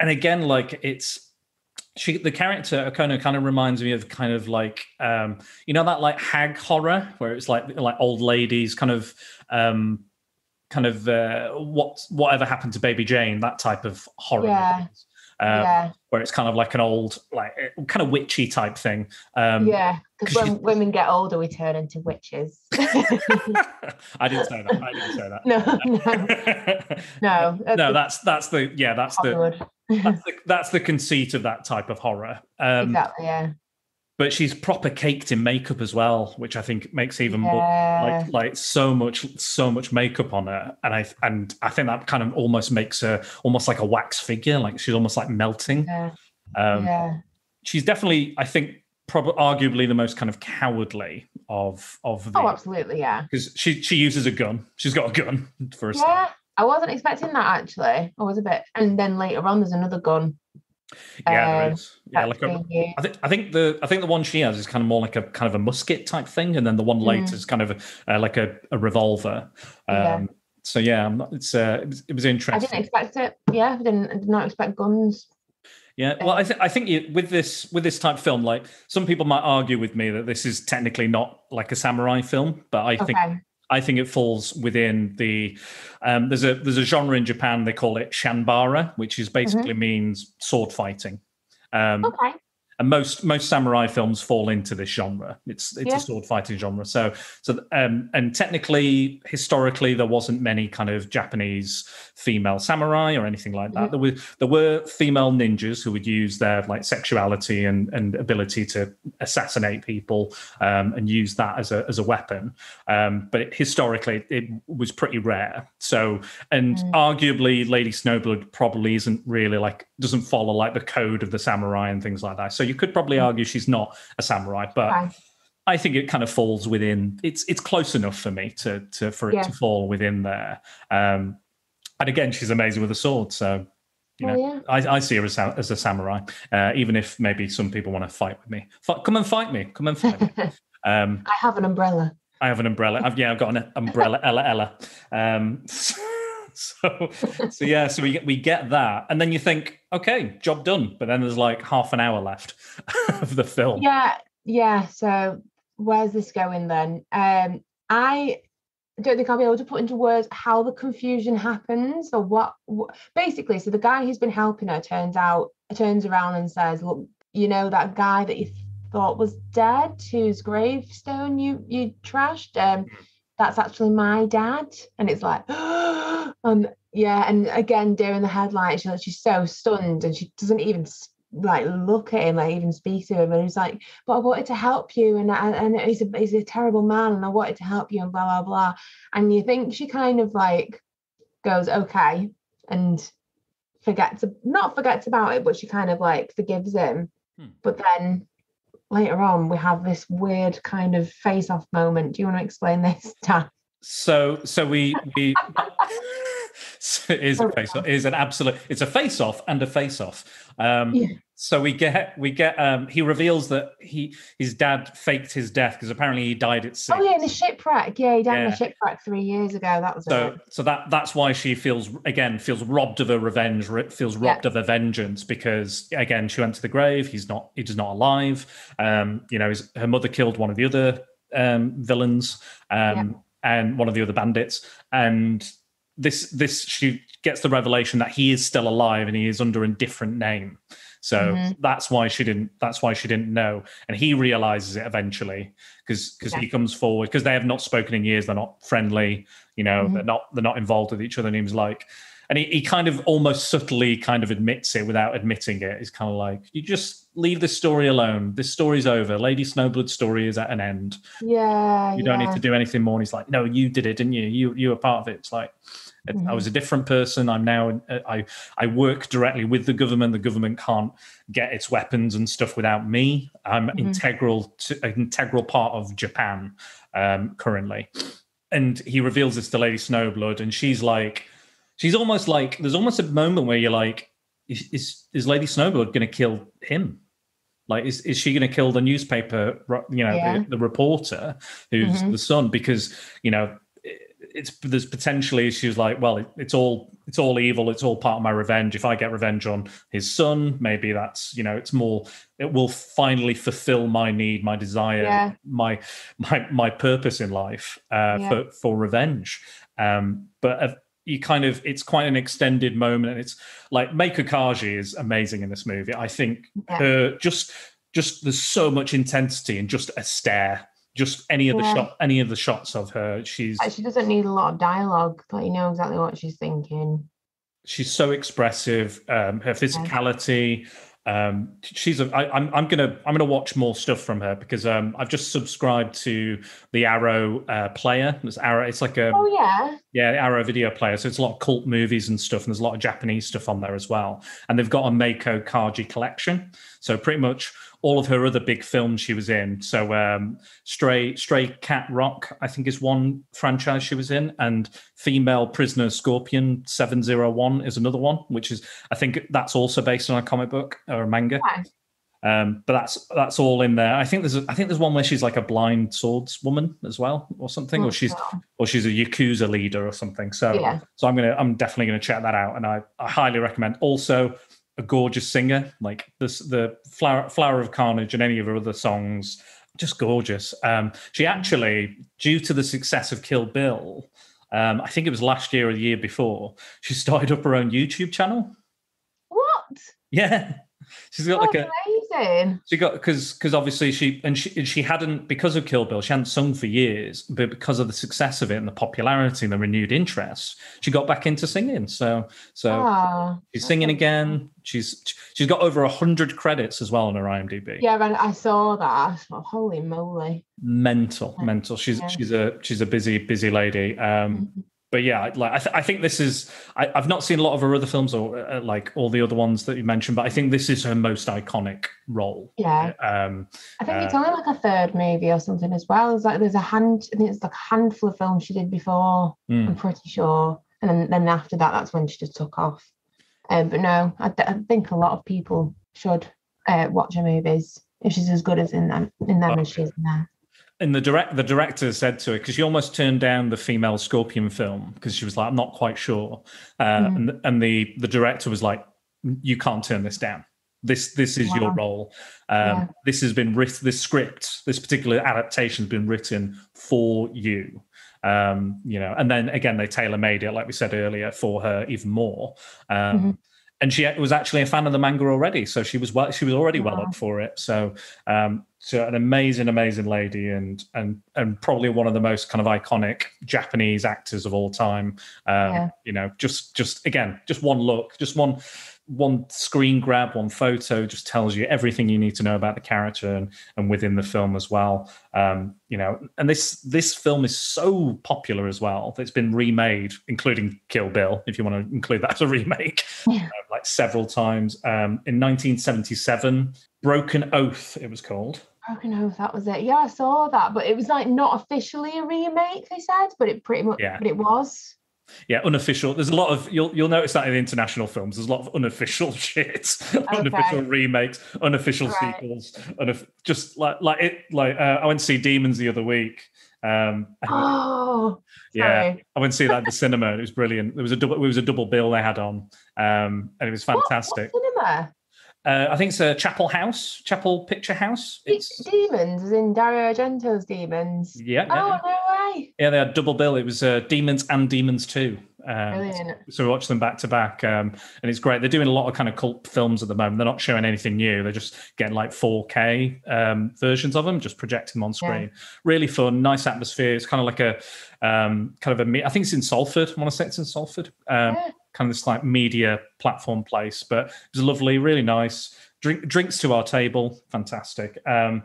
again, like the character Okono kind of reminds me of kind of like, you know, that like hag horror where it's like old ladies whatever happened to Baby Jane, that type of horror. Yeah. Where it's kind of like an old, like kind of witchy type thing. Because when women get older, we turn into witches. I didn't say that. No. That's the conceit of that type of horror. Exactly. Yeah. But she's proper caked in makeup as well, which I think makes even more like so much makeup on her, and I think that kind of almost makes her almost like a wax figure, like she's almost like melting. She's definitely, I think, probably arguably the most kind of cowardly of the. Oh, absolutely, yeah. Because she uses a gun. She's got a gun for a start. I wasn't expecting that actually. I was a bit, and then later on, there's another gun. There is. I think the one she has is kind of more like a kind of a musket type thing, and then the one later is kind of like a revolver. So it was interesting. I didn't expect it. Yeah, I did not expect guns. Yeah, well, I think with this type of film, like some people might argue with me that this is technically not like a samurai film, but I think it falls within the there's a genre in Japan, they call it shanbara, which is basically means sword fighting. And most samurai films fall into this genre. It's a sword fighting genre. So and technically, historically, there wasn't many kind of Japanese female samurai or anything like that. There were female ninjas who would use their like sexuality and ability to assassinate people and use that as a weapon. But historically, it was pretty rare. So arguably, Lady Snowblood probably isn't really like, doesn't follow like the code of the samurai and things like that. So you could probably argue she's not a samurai, but I think it kind of falls within. It's close enough for me for it to fall within there. And again, she's amazing with a sword, so I see her as a samurai, even if maybe some people want to fight with me. Come and fight me! Come and fight me! I have an umbrella. I've got an umbrella. Ella. So we get that, and then you think, okay, job done. But then there's like half an hour left of the film. Yeah. So where's this going then? I don't think I'll be able to put into words how the confusion happens or what. Basically, so the guy who's been helping her turns around and says, "Look, you know that guy that you thought was dead, whose gravestone you trashed." That's actually my dad. And it's like, and again, deer in the headlights, she's so stunned and she doesn't even like look at him, like even speak to him. And he's like, but I wanted to help you. And he's a terrible man and I wanted to help you and blah, blah, blah. And you think she kind of like goes, okay, and forgets about it, but she kind of like forgives him. But then later on, we have this weird kind of face-off moment. Do you want to explain this, Dan? So we it is a face-off. It's a face-off and a face-off. So we get he reveals that his dad faked his death because apparently he died at 6. Oh yeah, in the shipwreck. Yeah, he died in the shipwreck 3 years ago. That was so that's why she feels robbed of her revenge, feels robbed of her vengeance, because again she went to the grave. He's not alive. Her mother killed one of the other villains and one of the other bandits, and this she gets the revelation that he is still alive and he is under a different name. So that's why she didn't know. And he realizes it eventually because he comes forward, because they have not spoken in years. They're not friendly, they're not involved with each other. And he was like, And he kind of almost subtly kind of admits it without admitting it. It's kind of like, you just leave this story alone. This story's over. Lady Snowblood's story is at an end. Yeah. You don't need to do anything more. And he's like, no, you did it, didn't you? You were part of it. It's like, mm-hmm. I was a different person. I'm now, I work directly with the government. The government can't get its weapons and stuff without me. I'm integral part of Japan currently. And he reveals this to Lady Snowblood, and she's like, she's almost like, there's almost a moment where you're like, is Lady Snowblood going to kill him? Like, is she going to kill the newspaper, you know, the reporter who's the son? Because, you know, there's potentially issues like, well, it's all evil. It's all part of my revenge. If I get revenge on his son, maybe that's, you know, it's more, it will finally fulfill my need, my desire, my purpose in life for revenge. But you kind of, it's quite an extended moment. And it's like, Meiko Kaji is amazing in this movie. I think her, just there's so much intensity and just a stare. Just any of the shots of her, she doesn't need a lot of dialogue, but you know exactly what she's thinking. She's so expressive. Her physicality. She's a. I'm gonna watch more stuff from her because I've just subscribed to the Arrow player. It's Arrow. It's like a. Oh yeah. Yeah, Arrow Video player. So it's a lot of cult movies and stuff, and there's a lot of Japanese stuff on there as well. And they've got a Meiko Kaji collection. So pretty much all of her other big films she was in. So Stray Cat Rock, I think, is one franchise she was in. And Female Prisoner Scorpion 701 is another one, which is, I think that's also based on a comic book or a manga. Yeah. But that's all in there. I think there's one where she's like a blind swordswoman as well, or something, or she's a Yakuza leader or something. So I'm definitely gonna check that out, and I highly recommend. Also, a gorgeous singer, like this, the Flower of Carnage and any of her other songs, just gorgeous. She actually, due to the success of Kill Bill, I think it was last year or the year before, she started up her own YouTube channel. What? Yeah. She's got amazing. She got because obviously she hadn't, because of Kill Bill, she hadn't sung for years, but because of the success of it and the popularity and the renewed interest, she got back into singing. So she's singing again. She's got over 100 credits as well on her IMDb. Yeah, and I saw that. Holy moly! Mental. She's a busy lady. But yeah, like I think this is. I've not seen a lot of her other films or like all the other ones that you mentioned, but I think this is her most iconic role. Yeah, I think it's only like a third movie or something as well. It's like I think it's like a handful of films she did before. I'm pretty sure, and then after that, that's when she just took off. But no, I think a lot of people should watch her movies if she's as good as in them as she's in there. And the director said to her, because she almost turned down the Female Scorpion film because she was like, I'm not quite sure. And the director was like, you can't turn this down. This is your role. This has been written, this script, this particular adaptation has been written for you. You know, and then again, they tailor-made it, like we said earlier, for her even more. And she was actually a fan of the manga already, so she was already well up for it. So, so an amazing, amazing lady, and probably one of the most kind of iconic Japanese actors of all time. You know, just again, just one look, just one screen grab, one photo just tells you everything you need to know about the character and within the film as well. You know, and this film is so popular as well that it's been remade, including Kill Bill, if you want to include that as a remake, like several times. In 1977, Broken Oath, it was called. Broken Oath, that was it. Yeah, I saw that, but it was like not officially a remake, they said, but it pretty much, but it was. Yeah, unofficial. There's a lot of you'll notice that in international films. There's a lot of unofficial shit, unofficial remakes, unofficial sequels, just like it. Like I went to see Demons the other week. I went to see that at the cinema. And it was brilliant. It was a double bill they had on, and it was fantastic. What cinema? I think it's a Chapel Picture House. It's Demons, as in Dario Argento's Demons. Yeah. Oh, no way. Yeah, they had double bill. It was Demons and Demons 2. Brilliant. So we watched them back to back, and it's great. They're doing a lot of kind of cult films at the moment. They're not showing anything new. They're just getting like 4K versions of them, just projecting them on screen. Yeah. Really fun, nice atmosphere. It's kind of like a I think it's in Salford. I want to say it's in Salford. kind of this like media platform place. But it was lovely, really nice. Drinks to our table, fantastic. But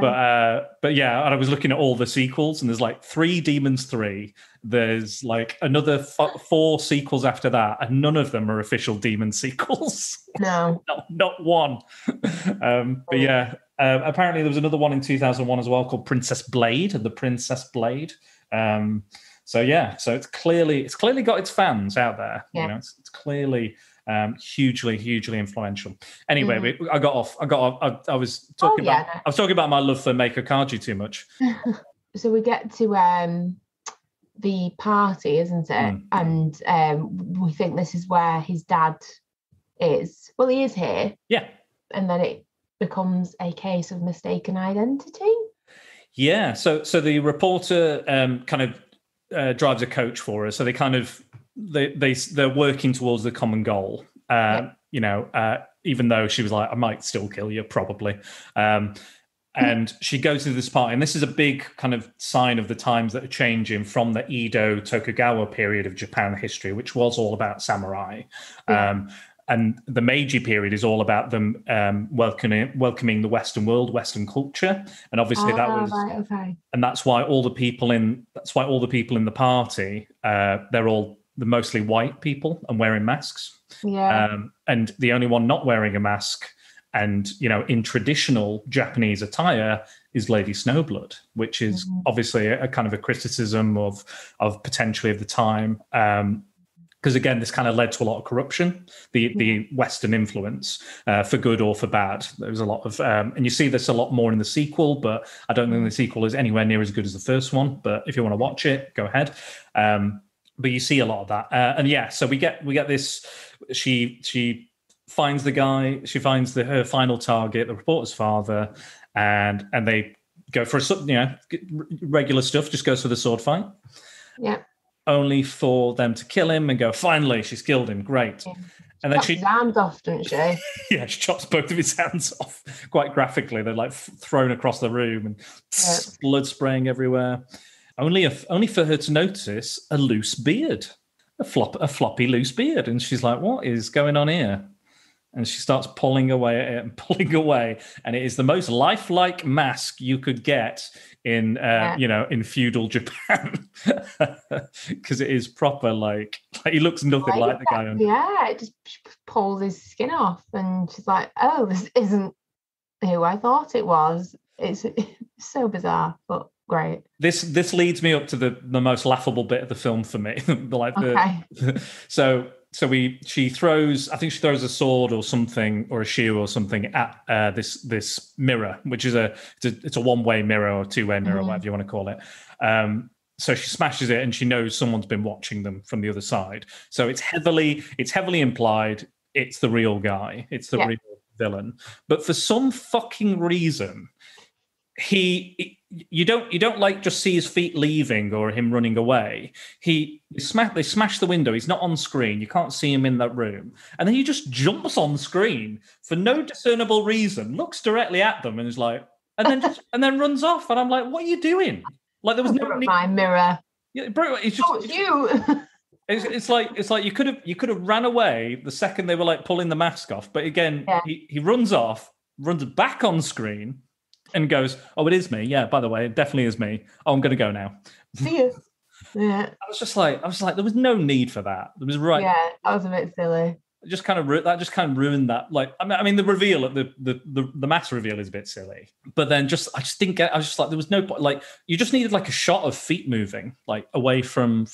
yeah, and I was looking at all the sequels, and there's like 3 Demons 3. There's like another 4 sequels after that, and none of them are official Demon sequels. No, not one. But yeah, apparently there was another one in 2001 as well called Princess Blade, The Princess Blade. So yeah, so it's clearly got its fans out there. Yeah. You know, it's clearly. Hugely influential. Anyway, I got off. I was talking about my love for Meiko Kaji too much. So we get to the party, isn't it? And we think this is where his dad is. Well, he is here. Yeah. And then it becomes a case of mistaken identity. Yeah. So the reporter kind of drives a coach for us. So they kind of. They're working towards the common goal. You know, even though she was like, I might still kill you, probably. And she goes to this party, and this is a big kind of sign of the times that are changing from the Edo Tokugawa period of Japan history, which was all about samurai. And the Meiji period is all about them welcoming the Western world, Western culture, and obviously and that's why all the people in the party they're all the mostly white people and wearing masks. Yeah, and the only one not wearing a mask, and you know, in traditional Japanese attire, is Lady Snowblood, which is obviously a kind of a criticism of potentially of the time. Because again, this kind of led to a lot of corruption, the Western influence, for good or for bad. There was a lot of, and you see this a lot more in the sequel, but I don't think the sequel is anywhere near as good as the first one. But if you want to watch it, go ahead. But you see a lot of that, and yeah. So we get this. She finds the guy. She finds her final target, the reporter's father, and they go for a regular stuff. Just goes for the sword fight. Yeah. Only for them to kill him and go, finally, she's killed him. Great. Yeah. And then she chops his hands off, doesn't she? Yeah, she chops both of his hands off quite graphically. They're like thrown across the room and blood spraying everywhere. Only for her to notice a loose beard, a floppy loose beard. And she's like, what is going on here? And she starts pulling away at it and pulling away. And it is the most lifelike mask you could get in, in feudal Japan. Because it is proper, like he looks nothing like the guy. Yeah, it just pulls his skin off. And she's like, oh, this isn't who I thought it was. It's so bizarre, but great. This leads me up to the most laughable bit of the film for me. So she throws a sword or something, or a shoe or something at this mirror, which is a one-way mirror or two-way mirror, whatever you want to call it. So she smashes it, and she knows someone's been watching them from the other side. So it's heavily implied it's the real guy, it's the real villain. But for some fucking reason, you don't like just see his feet leaving or him running away. They smash the window. He's not on screen. You can't see him in that room. And then he just jumps on screen for no discernible reason, looks directly at them, and is like, and then runs off. And I'm like, what are you doing? Like there was no need. My mirror. Yeah, bro. It's just you. It's like you could have ran away the second they were like pulling the mask off. But again, he runs off, runs back on screen. And goes, oh, it is me. Yeah, by the way, it definitely is me. Oh, I'm going to go now. See you. Yeah. I was like, there was no need for that. There was right. Yeah, that was a bit silly. Just kind of ruined that. Like, I mean, the reveal at the mass reveal is a bit silly. But then I just didn't get. I was just like, there was no point. Like, you just needed like a shot of feet moving, like away from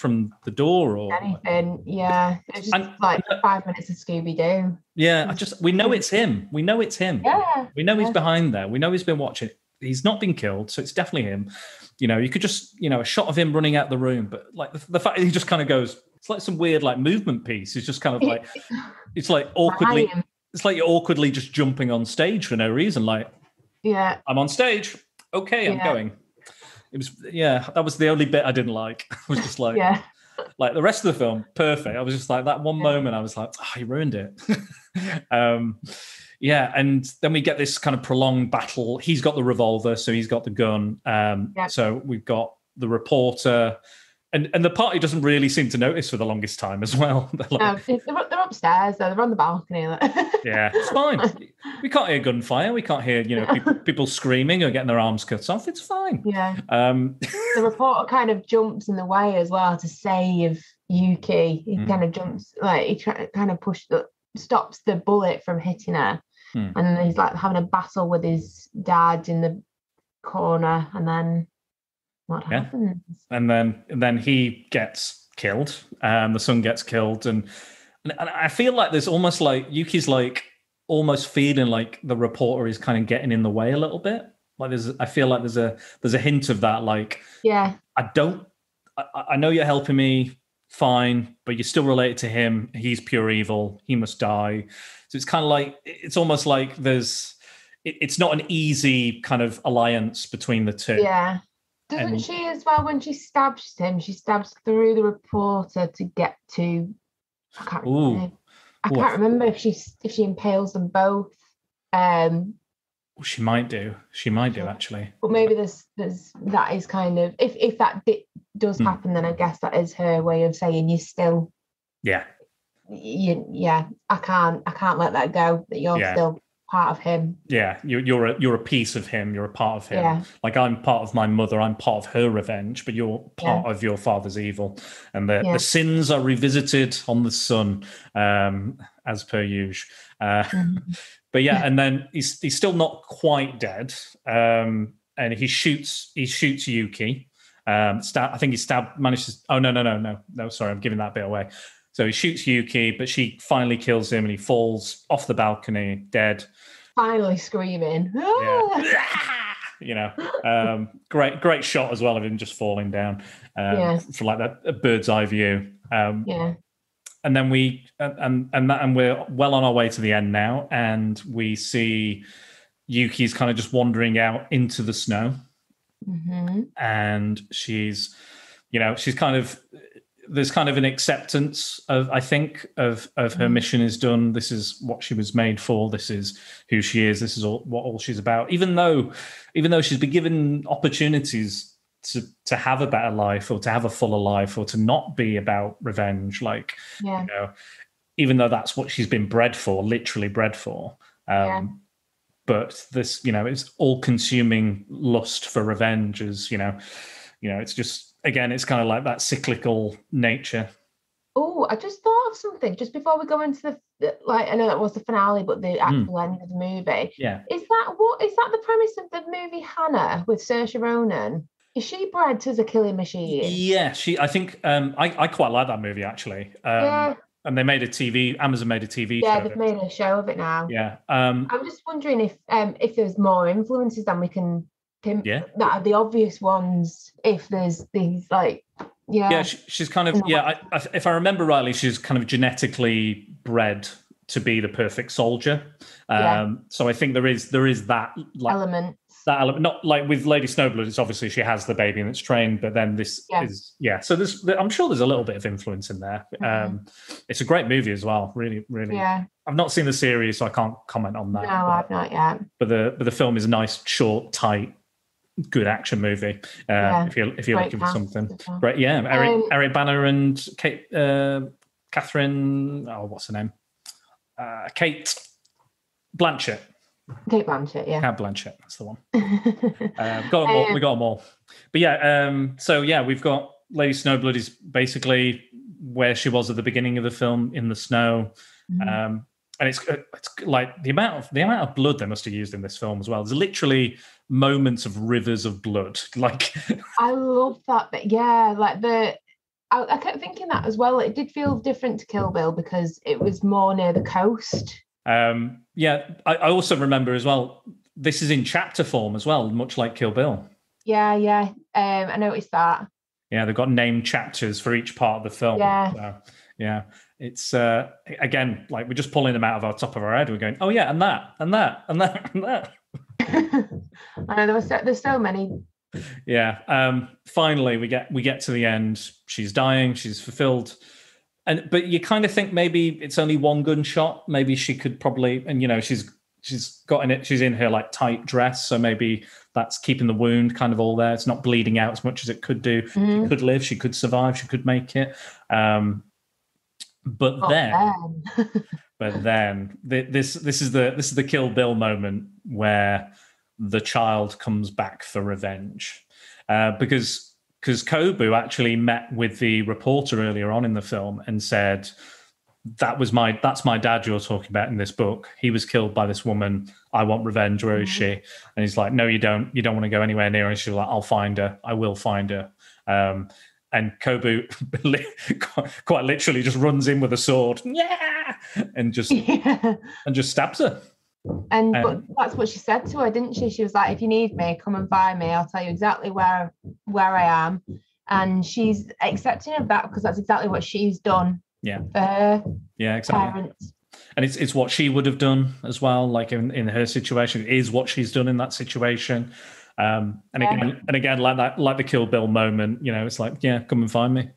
the door or anything. Like, yeah, it's just 5 minutes of Scooby Doo. Yeah, we know it's him. We know it's him. Yeah, we know he's behind there. We know he's been watching. He's not been killed, so it's definitely him. You know, you could just a shot of him running out the room, but like the fact that he just kind of goes. It's like some weird like movement piece. It's just kind of like it's like awkwardly. It's like you're awkwardly just jumping on stage for no reason. Like, yeah, I'm on stage. Okay, I'm going. It was that was the only bit I didn't like. I was just like, like the rest of the film, perfect. I was just like that one moment. I was like, oh, he ruined it. Yeah, and then we get this kind of prolonged battle. He's got the revolver, so he's got the gun. So we've got the reporter. And the party doesn't really seem to notice for the longest time as well. They're upstairs, though. They're on the balcony. Yeah, it's fine. We can't hear gunfire. We can't hear, people screaming or getting their arms cut off. It's fine. Yeah. The reporter kind of jumps in the way as well to save Yuki. He kind of jumps, stops the bullet from hitting her. Mm. And he's like having a battle with his dad in the corner. And then... what happens? Yeah. And then he gets killed. The son gets killed, and I feel like there's almost like Yuki's like almost feeling like the reporter is kind of getting in the way a little bit. Like I feel like there's a hint of that. Like, yeah, I know you're helping me, fine, but you're still related to him. He's pure evil. He must die. So it's kind of like it's almost like it's not an easy kind of alliance between the two. Yeah. Doesn't she as well, when she stabs him, she stabs through the reporter to get to... I can't remember if she impales them both. She might do, actually. But maybe there's that is kind of... If that does happen, then I guess that is her way of saying you're still... Yeah. I can't let that go, that you're still... part of him. Yeah, you're a piece of him, you're a part of him. Yeah. Like, I'm part of my mother, I'm part of her revenge, but you're part of your father's evil. And the sins are revisited on the son, as per usual. But yeah, and then he's still not quite dead. And he shoots Yuki. I think he manages... Oh, no, sorry, I'm giving that bit away. So he shoots Yuki, but she finally kills him and he falls off the balcony, dead. Finally screaming. Yeah. Great shot as well of him just falling down for like that a bird's eye view. And then we're well on our way to the end now. And we see Yuki's kind of just wandering out into the snow. Mm-hmm. And she's kind of... there's kind of an acceptance of, I think, of her mission is done. This is what she was made for. This is who she is. This is all she's about. Even though she's been given opportunities to have a better life or to have a fuller life or to not be about revenge, even though that's what she's been bred for, literally bred for. But this, it's all-consuming lust for revenge is, it's just... Again, it's kind of like that cyclical nature. Oh, I just thought of something just before we go into I know that was the finale, but the actual end of the movie. Yeah. Is that the premise of the movie Hannah with Saoirse Ronan? Is she bred as a killing machine? Yeah, I think I quite like that movie, actually. And they made a Amazon made a TV show. Yeah, they've made a show of it now. Yeah. I'm just wondering if there's more influences than we can... that are the obvious ones. If there's these, she's kind of if I remember rightly, she's kind of genetically bred to be the perfect soldier. So I think there is that element. That element, not like with Lady Snowblood, it's obviously she has the baby and it's trained, but then this is So I'm sure there's a little bit of influence in there. Mm-hmm. It's a great movie as well. Really, really. Yeah. I've not seen the series, so I can't comment on that. No, I've not yet. But the film is a nice, short, tight, good action movie. If you're looking for something, right? Yeah, Eric Banner and Kate, Catherine. Oh, what's her name? Kate Blanchett. Kate Blanchett, yeah. Cat Blanchett, that's the one. We got them all. But we've got Lady Snowblood is basically where she was at the beginning of the film in the snow. Mm-hmm. And it's like the amount of blood they must have used in this film as well. There's literally moments of rivers of blood. Like I love that bit. Yeah, like I kept thinking that as well. It did feel different to Kill Bill because it was more near the coast. I also remember as well, this is in chapter form as well, much like Kill Bill. Yeah. I noticed that. Yeah, they've got named chapters for each part of the film. Yeah. So, yeah. It's, again, like we're just pulling them out of our top of our head. We're going, oh, yeah, and that. I know, there's so many. Yeah. Finally, we get to the end. She's dying. She's fulfilled. But you kind of think maybe it's only one gunshot. Maybe she could probably, and She's in her like tight dress, so maybe that's keeping the wound kind of all there. It's not bleeding out as much as it could do. Mm-hmm. She could live, she could survive, she could make it. But then this is the Kill Bill moment where the child comes back for revenge, because Kobu actually met with the reporter earlier on in the film and said, that's my dad you're talking about in this book. He was killed by this woman. I want revenge. Where is she? And he's like, no, you don't want to go anywhere near her. And she's like, I'll find her. I will find her. And Kobu quite literally just runs in with a sword. Yeah. And just stabs her. But that's what she said to her, didn't she? She was like, if you need me, come and find me. I'll tell you exactly where I am. And she's accepting of that because that's exactly what she's done. Yeah. Yeah, exactly. Parents. And it's what she would have done as well, like in her situation. It is what she's done in that situation. Again, like the Kill Bill moment, you know, it's like, yeah, come and find me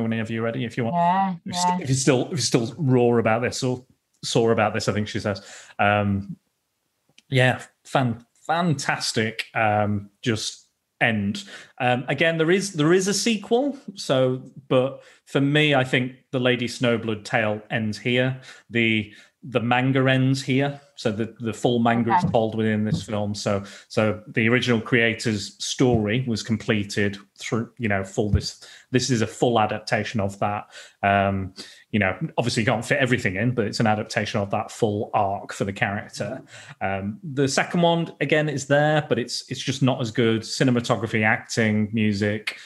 whenever you're ready, if you want. If you're still raw about this or sore about this, I think she says. Fantastic. Just end. Again, there is a sequel. So, but for me, I think the Lady Snowblood tale ends here. The manga ends here. So the full manga is told within this film. So the original creator's story was completed through, you know, full this. This is a full adaptation of that. You know, obviously you can't fit everything in, but it's an adaptation of that full arc for the character. The second one, again, is there, but it's just not as good. Cinematography, acting, music,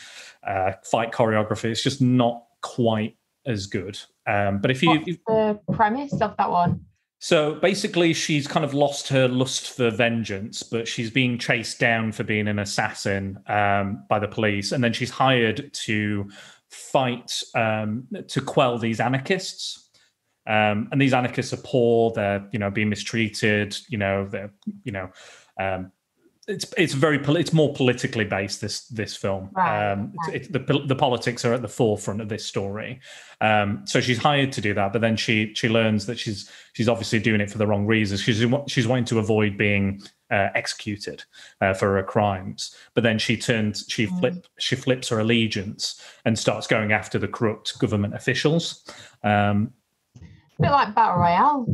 fight choreography. It's just not quite as good. But if you... What's the premise of that one? So basically she's kind of lost her lust for vengeance, but she's being chased down for being an assassin by the police. And then she's hired to fight to quell these anarchists. And these anarchists are poor. They're, you know, being mistreated, you know, they're, you know, it's more politically based, this film. Right. The politics are at the forefront of this story. So she's hired to do that, but then she learns that she's obviously doing it for the wrong reasons. She's wanting to avoid being executed for her crimes. But then she flips her allegiance and starts going after the corrupt government officials. A bit like Battle Royale.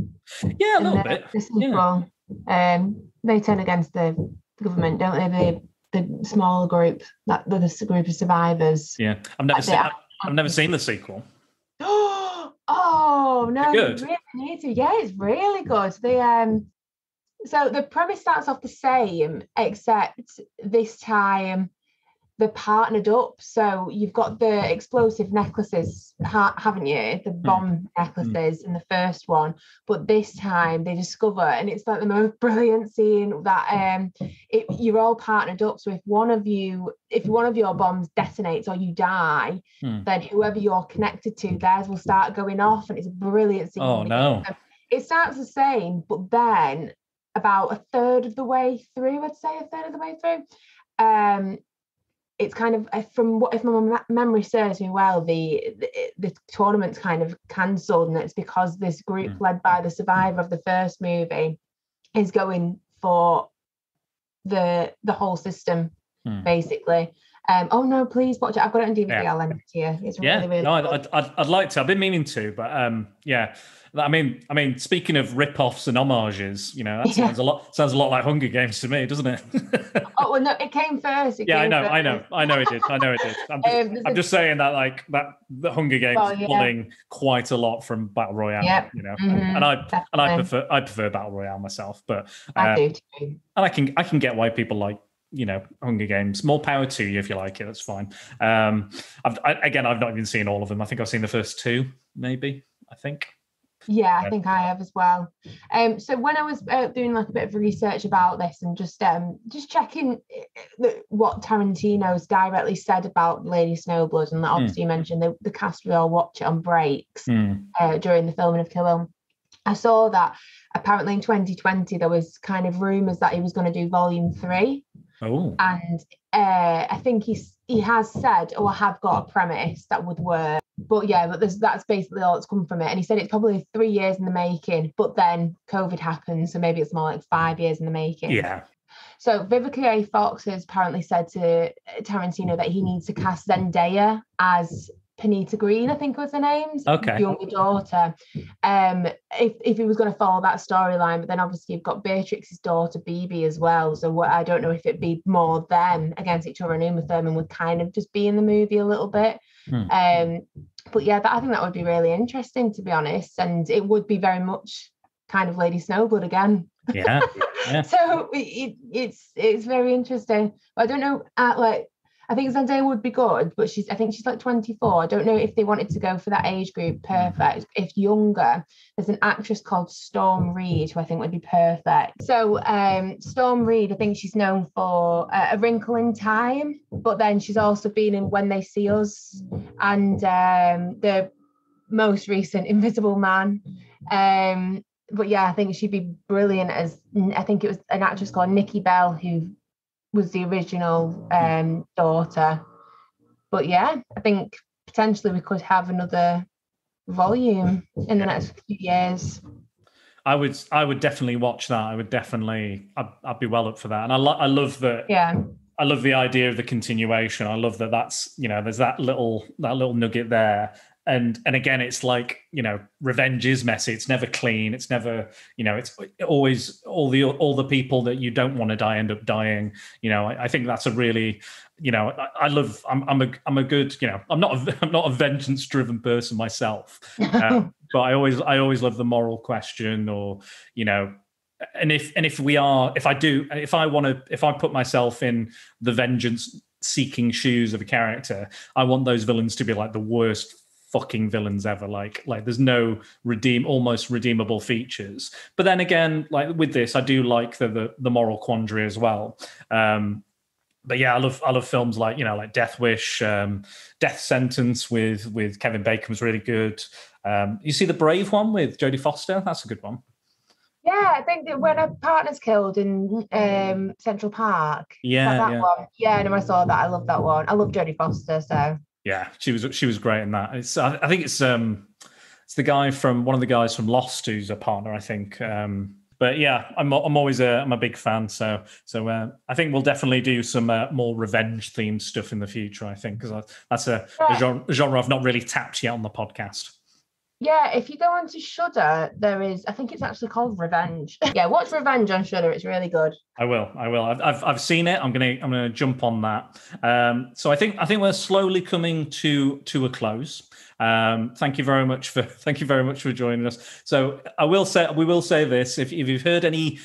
Yeah, a little bit. This is wrong. They turn against the government, don't they? The smaller group, the group of survivors. Yeah, I've never seen the sequel. Oh no, you really need to. Yeah, it's really good. So the premise starts off the same, except this time they're partnered up. So you've got the explosive necklaces, haven't you? The bomb necklaces in the first one. But this time they discover, and it's like the most brilliant scene, that you're all partnered up. So if one of your bombs detonates or you die, then whoever you're connected to, theirs will start going off. And it's a brilliant scene. Oh, no. It starts the same, but then about a third of the way through, it's kind of, from what, if my memory serves me well, the tournament's kind of cancelled, and it's because this group led by the survivor of the first movie is going for the whole system, basically. Oh no, please watch it. I've got it on DVD. Yeah. I'll lend it to you. It's really, really good. I'd like to. I've been meaning to, but yeah. I mean, speaking of rip-offs and homages, you know, that sounds a lot like Hunger Games to me, doesn't it? Oh well, no, it came first. I know it did. I'm just saying that, like, that the Hunger Games is pulling quite a lot from Battle Royale, you know. Mm-hmm, and I prefer Battle Royale myself, but I do too. And I can get why people like, you know, Hunger Games. More power to you if you like it. That's fine. I've not even seen all of them. I think I've seen the first two, maybe. I think I have as well. So when I was doing like a bit of research about this and just checking what Tarantino's directly said about Lady Snowblood, and that obviously you mentioned the cast would all watch it on breaks during the filming of Kill Bill. I saw that apparently in 2020 there was kind of rumours that he was going to do Volume 3. Oh. And I think he has said, I have got a premise that would work. But yeah, that's basically all that's come from it. And he said it's probably 3 years in the making, but then COVID happened, so maybe it's more like 5 years in the making. Yeah. So Vivica A. Fox has apparently said to Tarantino that he needs to cast Zendaya as Panita Green, I think was her name, younger daughter, if he was going to follow that storyline. But then obviously you've got Beatrix's daughter Bebe as well, so I don't know if it'd be more them against each other, and Uma Thurman would kind of just be in the movie a little bit. But yeah, I think that would be really interesting, to be honest, and it would be very much kind of Lady Snowblood again. Yeah. So it's very interesting. I don't know, I think Zendaya would be good, but I think she's like 24. I don't know if they wanted to go for that age group. Perfect. If younger, there's an actress called Storm Reid, who I think would be perfect. So Storm Reid, I think she's known for A Wrinkle in Time, but then she's also been in When They See Us and the most recent Invisible Man. But yeah, I think she'd be brilliant as, I think it was an actress called Nikki Bell, who was the original daughter. But yeah, I think potentially we could have another volume in the next few years. I would definitely watch that. I'd be well up for that. And I love that. Yeah. I love the idea of the continuation. I love that's, there's that little nugget there. And again, it's like, revenge is messy. It's never clean. It's never, it's always all the people that you don't want to die end up dying. I think that's a really, I love. I'm a good. I'm not a vengeance driven person myself, but I always love the moral question, or if I put myself in the vengeance seeking shoes of a character, I want those villains to be like the worst fucking villains ever, like there's no redeemable features. But then again, like with this, I do like the moral quandary as well. But yeah, I love films like like Death Wish, Death Sentence with Kevin Bacon was really good. You see The Brave One with Jodie Foster, that's a good one. Yeah, I think that when her partner's killed in Central Park. Yeah, that one. Yeah, I saw that. I love that one. I love Jodie Foster, so. Yeah, she was great in that. I think it's the guy from one of the guys from Lost who's a partner, I think. But yeah, I'm a big fan. So I think we'll definitely do some more revenge themed stuff in the future, I think, because that's a genre I've not really tapped yet on the podcast. Yeah, if you go onto Shudder, there is, I think it's actually called Revenge. Yeah, watch Revenge on Shudder. It's really good. I will. I've seen it. I'm gonna jump on that. So I think we're slowly coming to a close. Thank you very much for joining us. So we will say this: if you've heard any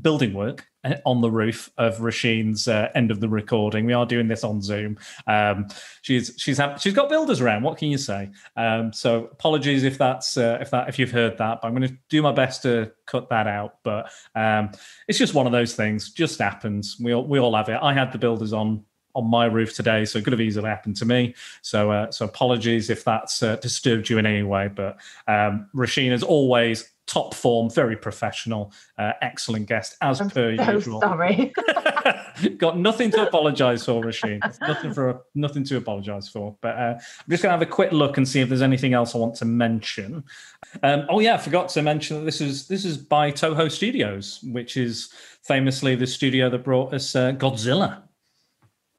building work on the roof of Róisín's end of the recording, we are doing this on Zoom. She's got builders around. What can you say? So apologies if that's if you've heard that, but I'm going to do my best to cut that out. But it's just one of those things. Just happens. We all have it. I had the builders on my roof today, so it could have easily happened to me. So apologies if that's disturbed you in any way. But Róisín, as always, top form, very professional, excellent guest, as per usual. Sorry, got nothing to apologise for, Róisín. Nothing to apologise for. But I'm just going to have a quick look and see if there's anything else I want to mention. I forgot to mention that this is by Toho Studios, which is famously the studio that brought us Godzilla.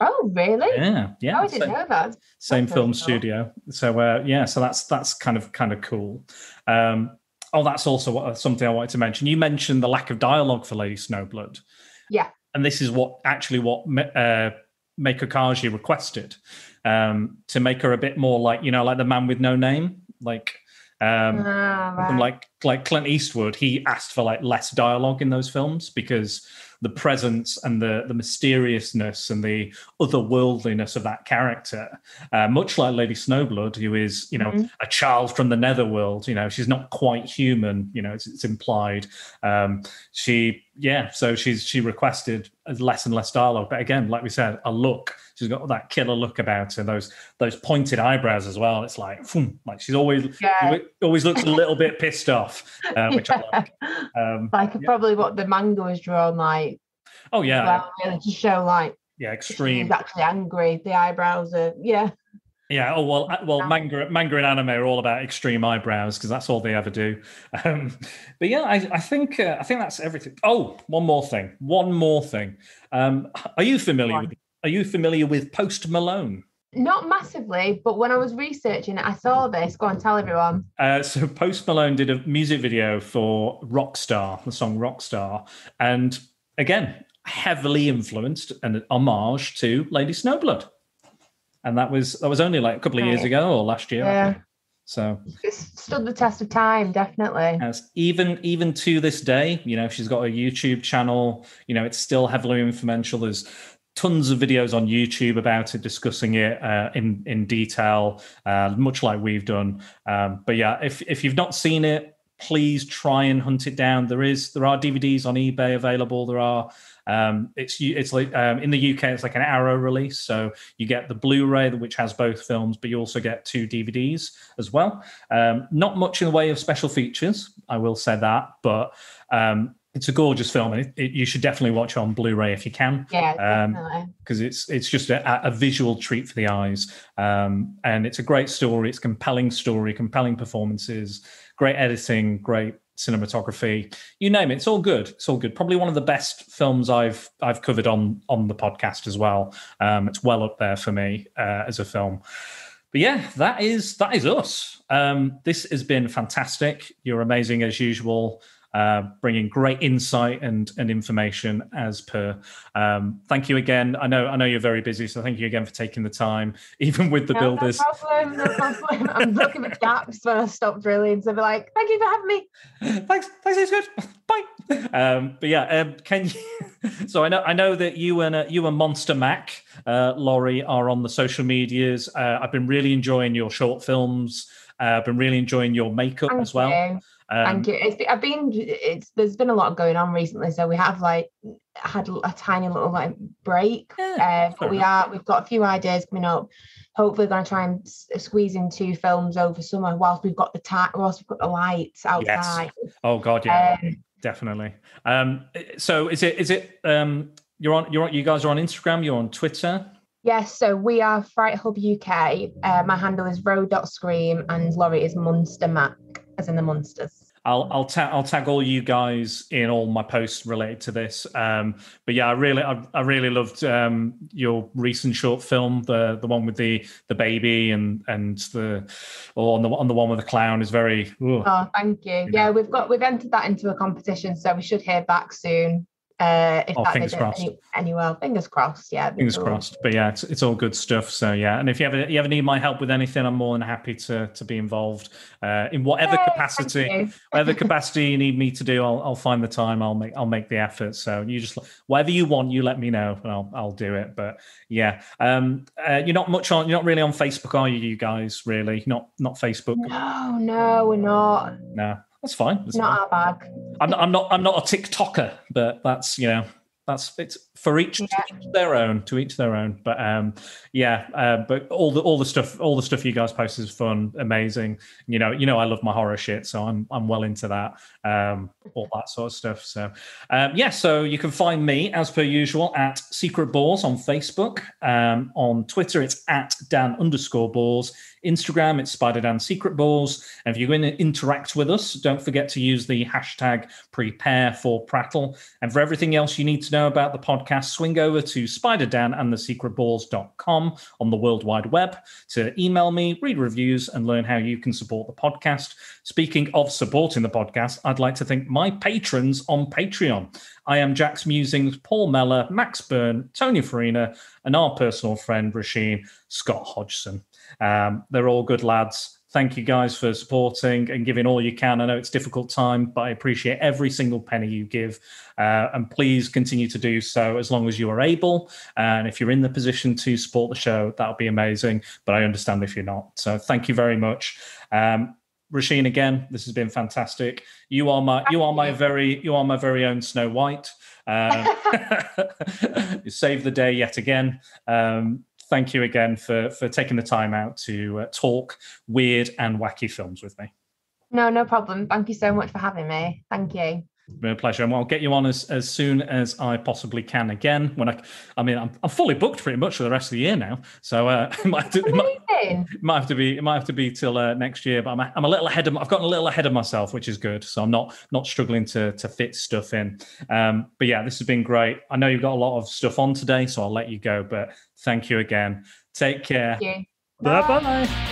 Oh, really? Yeah. I didn't know that. Same film studio. So, so that's kind of cool. That's also something I wanted to mention. You mentioned the lack of dialogue for Lady Snowblood. Yeah. And this is what Meiko Kaji requested, to make her a bit more like, like the man with no name, like... right. Like Clint Eastwood, he asked for less dialogue in those films, because the presence and the mysteriousness and the otherworldliness of that character, much like Lady Snowblood, who is a child from the netherworld, she's not quite human, it's implied. She requested less and less dialogue, but again, like we said, a look. She's got that killer look about her, those pointed eyebrows as well. It's like she's always looks a little bit pissed off, which I like. Probably what the manga is drawn like. Oh yeah, well, really, to show extreme. She's actually angry. The eyebrows are Yeah. Oh, well, manga and anime are all about extreme eyebrows because that's all they ever do. But yeah, I think that's everything. Oh, one more thing. Are you familiar with Post Malone? Not massively, but when I was researching it, I saw this. Go on, tell everyone. So Post Malone did a music video for Rockstar, the song Rockstar. And again, heavily influenced and an homage to Lady Snowblood. And that was only like a couple of years ago or last year. Yeah. I think. So it's stood the test of time, definitely. As even to this day, you know, she's got a YouTube channel, you know, it's still heavily influential. There's tons of videos on YouTube about it, discussing it in detail, much like we've done. But yeah, if you've not seen it, please try and hunt it down. There are DVDs on eBay available. There are it's like in the UK it's like an Arrow release, so you get the Blu-ray which has both films, but you also get 2 DVDs as well. Not much in the way of special features, I will say that, but it's a gorgeous film, and you should definitely watch on Blu-ray if you can. Yeah, definitely. Because it's just a visual treat for the eyes. And it's a great story. It's a compelling story, compelling performances, great editing, great cinematography. You name it, it's all good. It's all good. Probably one of the best films I've covered on the podcast as well. It's well up there for me as a film. But yeah, that is us. This has been fantastic. You're amazing as usual. Bringing great insight and information as per. Thank you again. I know you're very busy, so thank you again for taking the time, even with the builders. No problem. I'm looking at gaps when I stop drilling, so I'll be like, thank you for having me. Thanks, it's good. Bye. But yeah, can you? So I know that you and Monster Mac, Laurie, are on the social medias. I've been really enjoying your short films. I've been really enjoying your makeup as well. Thank you. There's been a lot going on recently, so we have had a tiny little break. Yeah, but we've got a few ideas coming up. Hopefully, going to try and squeeze in 2 films over summer whilst we've got the lights outside. Yes. Oh God, yeah, definitely. So is it? You guys are on Instagram. You're on Twitter. Yes, so we are Fright Hub UK. My handle is row.scream and Laurie is Monster Mac, as in the monsters. I'll tag all you guys in all my posts related to this. But yeah, I really loved your recent short film, the one with the baby and the one with the clown is very. Ooh. Oh, thank you. Yeah, we've entered that into a competition, so we should hear back soon. Fingers crossed. Anyway, fingers crossed. Yeah, fingers crossed. But yeah, it's all good stuff. So yeah, and if you ever need my help with anything, I'm more than happy to be involved in whatever capacity. Whatever capacity you need me to do, I'll find the time. I'll make the effort. So you just whatever you want, you let me know, and I'll do it. But yeah, you're not really on Facebook, are you? You guys really not Facebook? No, we're not. No. That's fine. That's not fine. Our bag. I'm not a TikToker, but it's for each to each their own. But but all the stuff you guys post is fun, amazing. You know, I love my horror shit, so I'm well into that, all that sort of stuff. So so you can find me as per usual at Secret Balls on Facebook. On Twitter, it's at Dan_Balls. Instagram, it's Spider-Dan Secret Balls. And if you're going to interact with us, don't forget to use the hashtag #PrepareForPrattle. And for everything else you need to know about the podcast, swing over to spiderdanandthesecretballs.com on the World Wide Web to email me, read reviews, and learn how you can support the podcast. Speaking of supporting the podcast, I'd like to thank my patrons on Patreon. I am Jack's Musings, Paul Meller, Max Byrne, Tony Farina, and our personal friend, Róisín Scott Hodgson. They're all good lads. Thank you guys for supporting and giving all you can. I know it's a difficult time, but I appreciate every single penny you give. And please continue to do so as long as you are able. And if you're in the position to support the show, that'll be amazing. But I understand if you're not. So thank you very much. Róisín, again, this has been fantastic. You are my very own Snow White. You saved the day yet again. Thank you again for taking the time out to talk weird and wacky films with me. No problem. Thank you so much for having me. Thank you. My pleasure. And I'll get you on as soon as I possibly can again. When I'm fully booked pretty much for the rest of the year now. So it might saying? It might have to be till next year, but I'm a little ahead of, I've gotten a little ahead of myself, which is good. So I'm not struggling to fit stuff in. But yeah, this has been great. I know you've got a lot of stuff on today, so I'll let you go, but thank you again. Take care. Thank you. Bye. Bye-bye.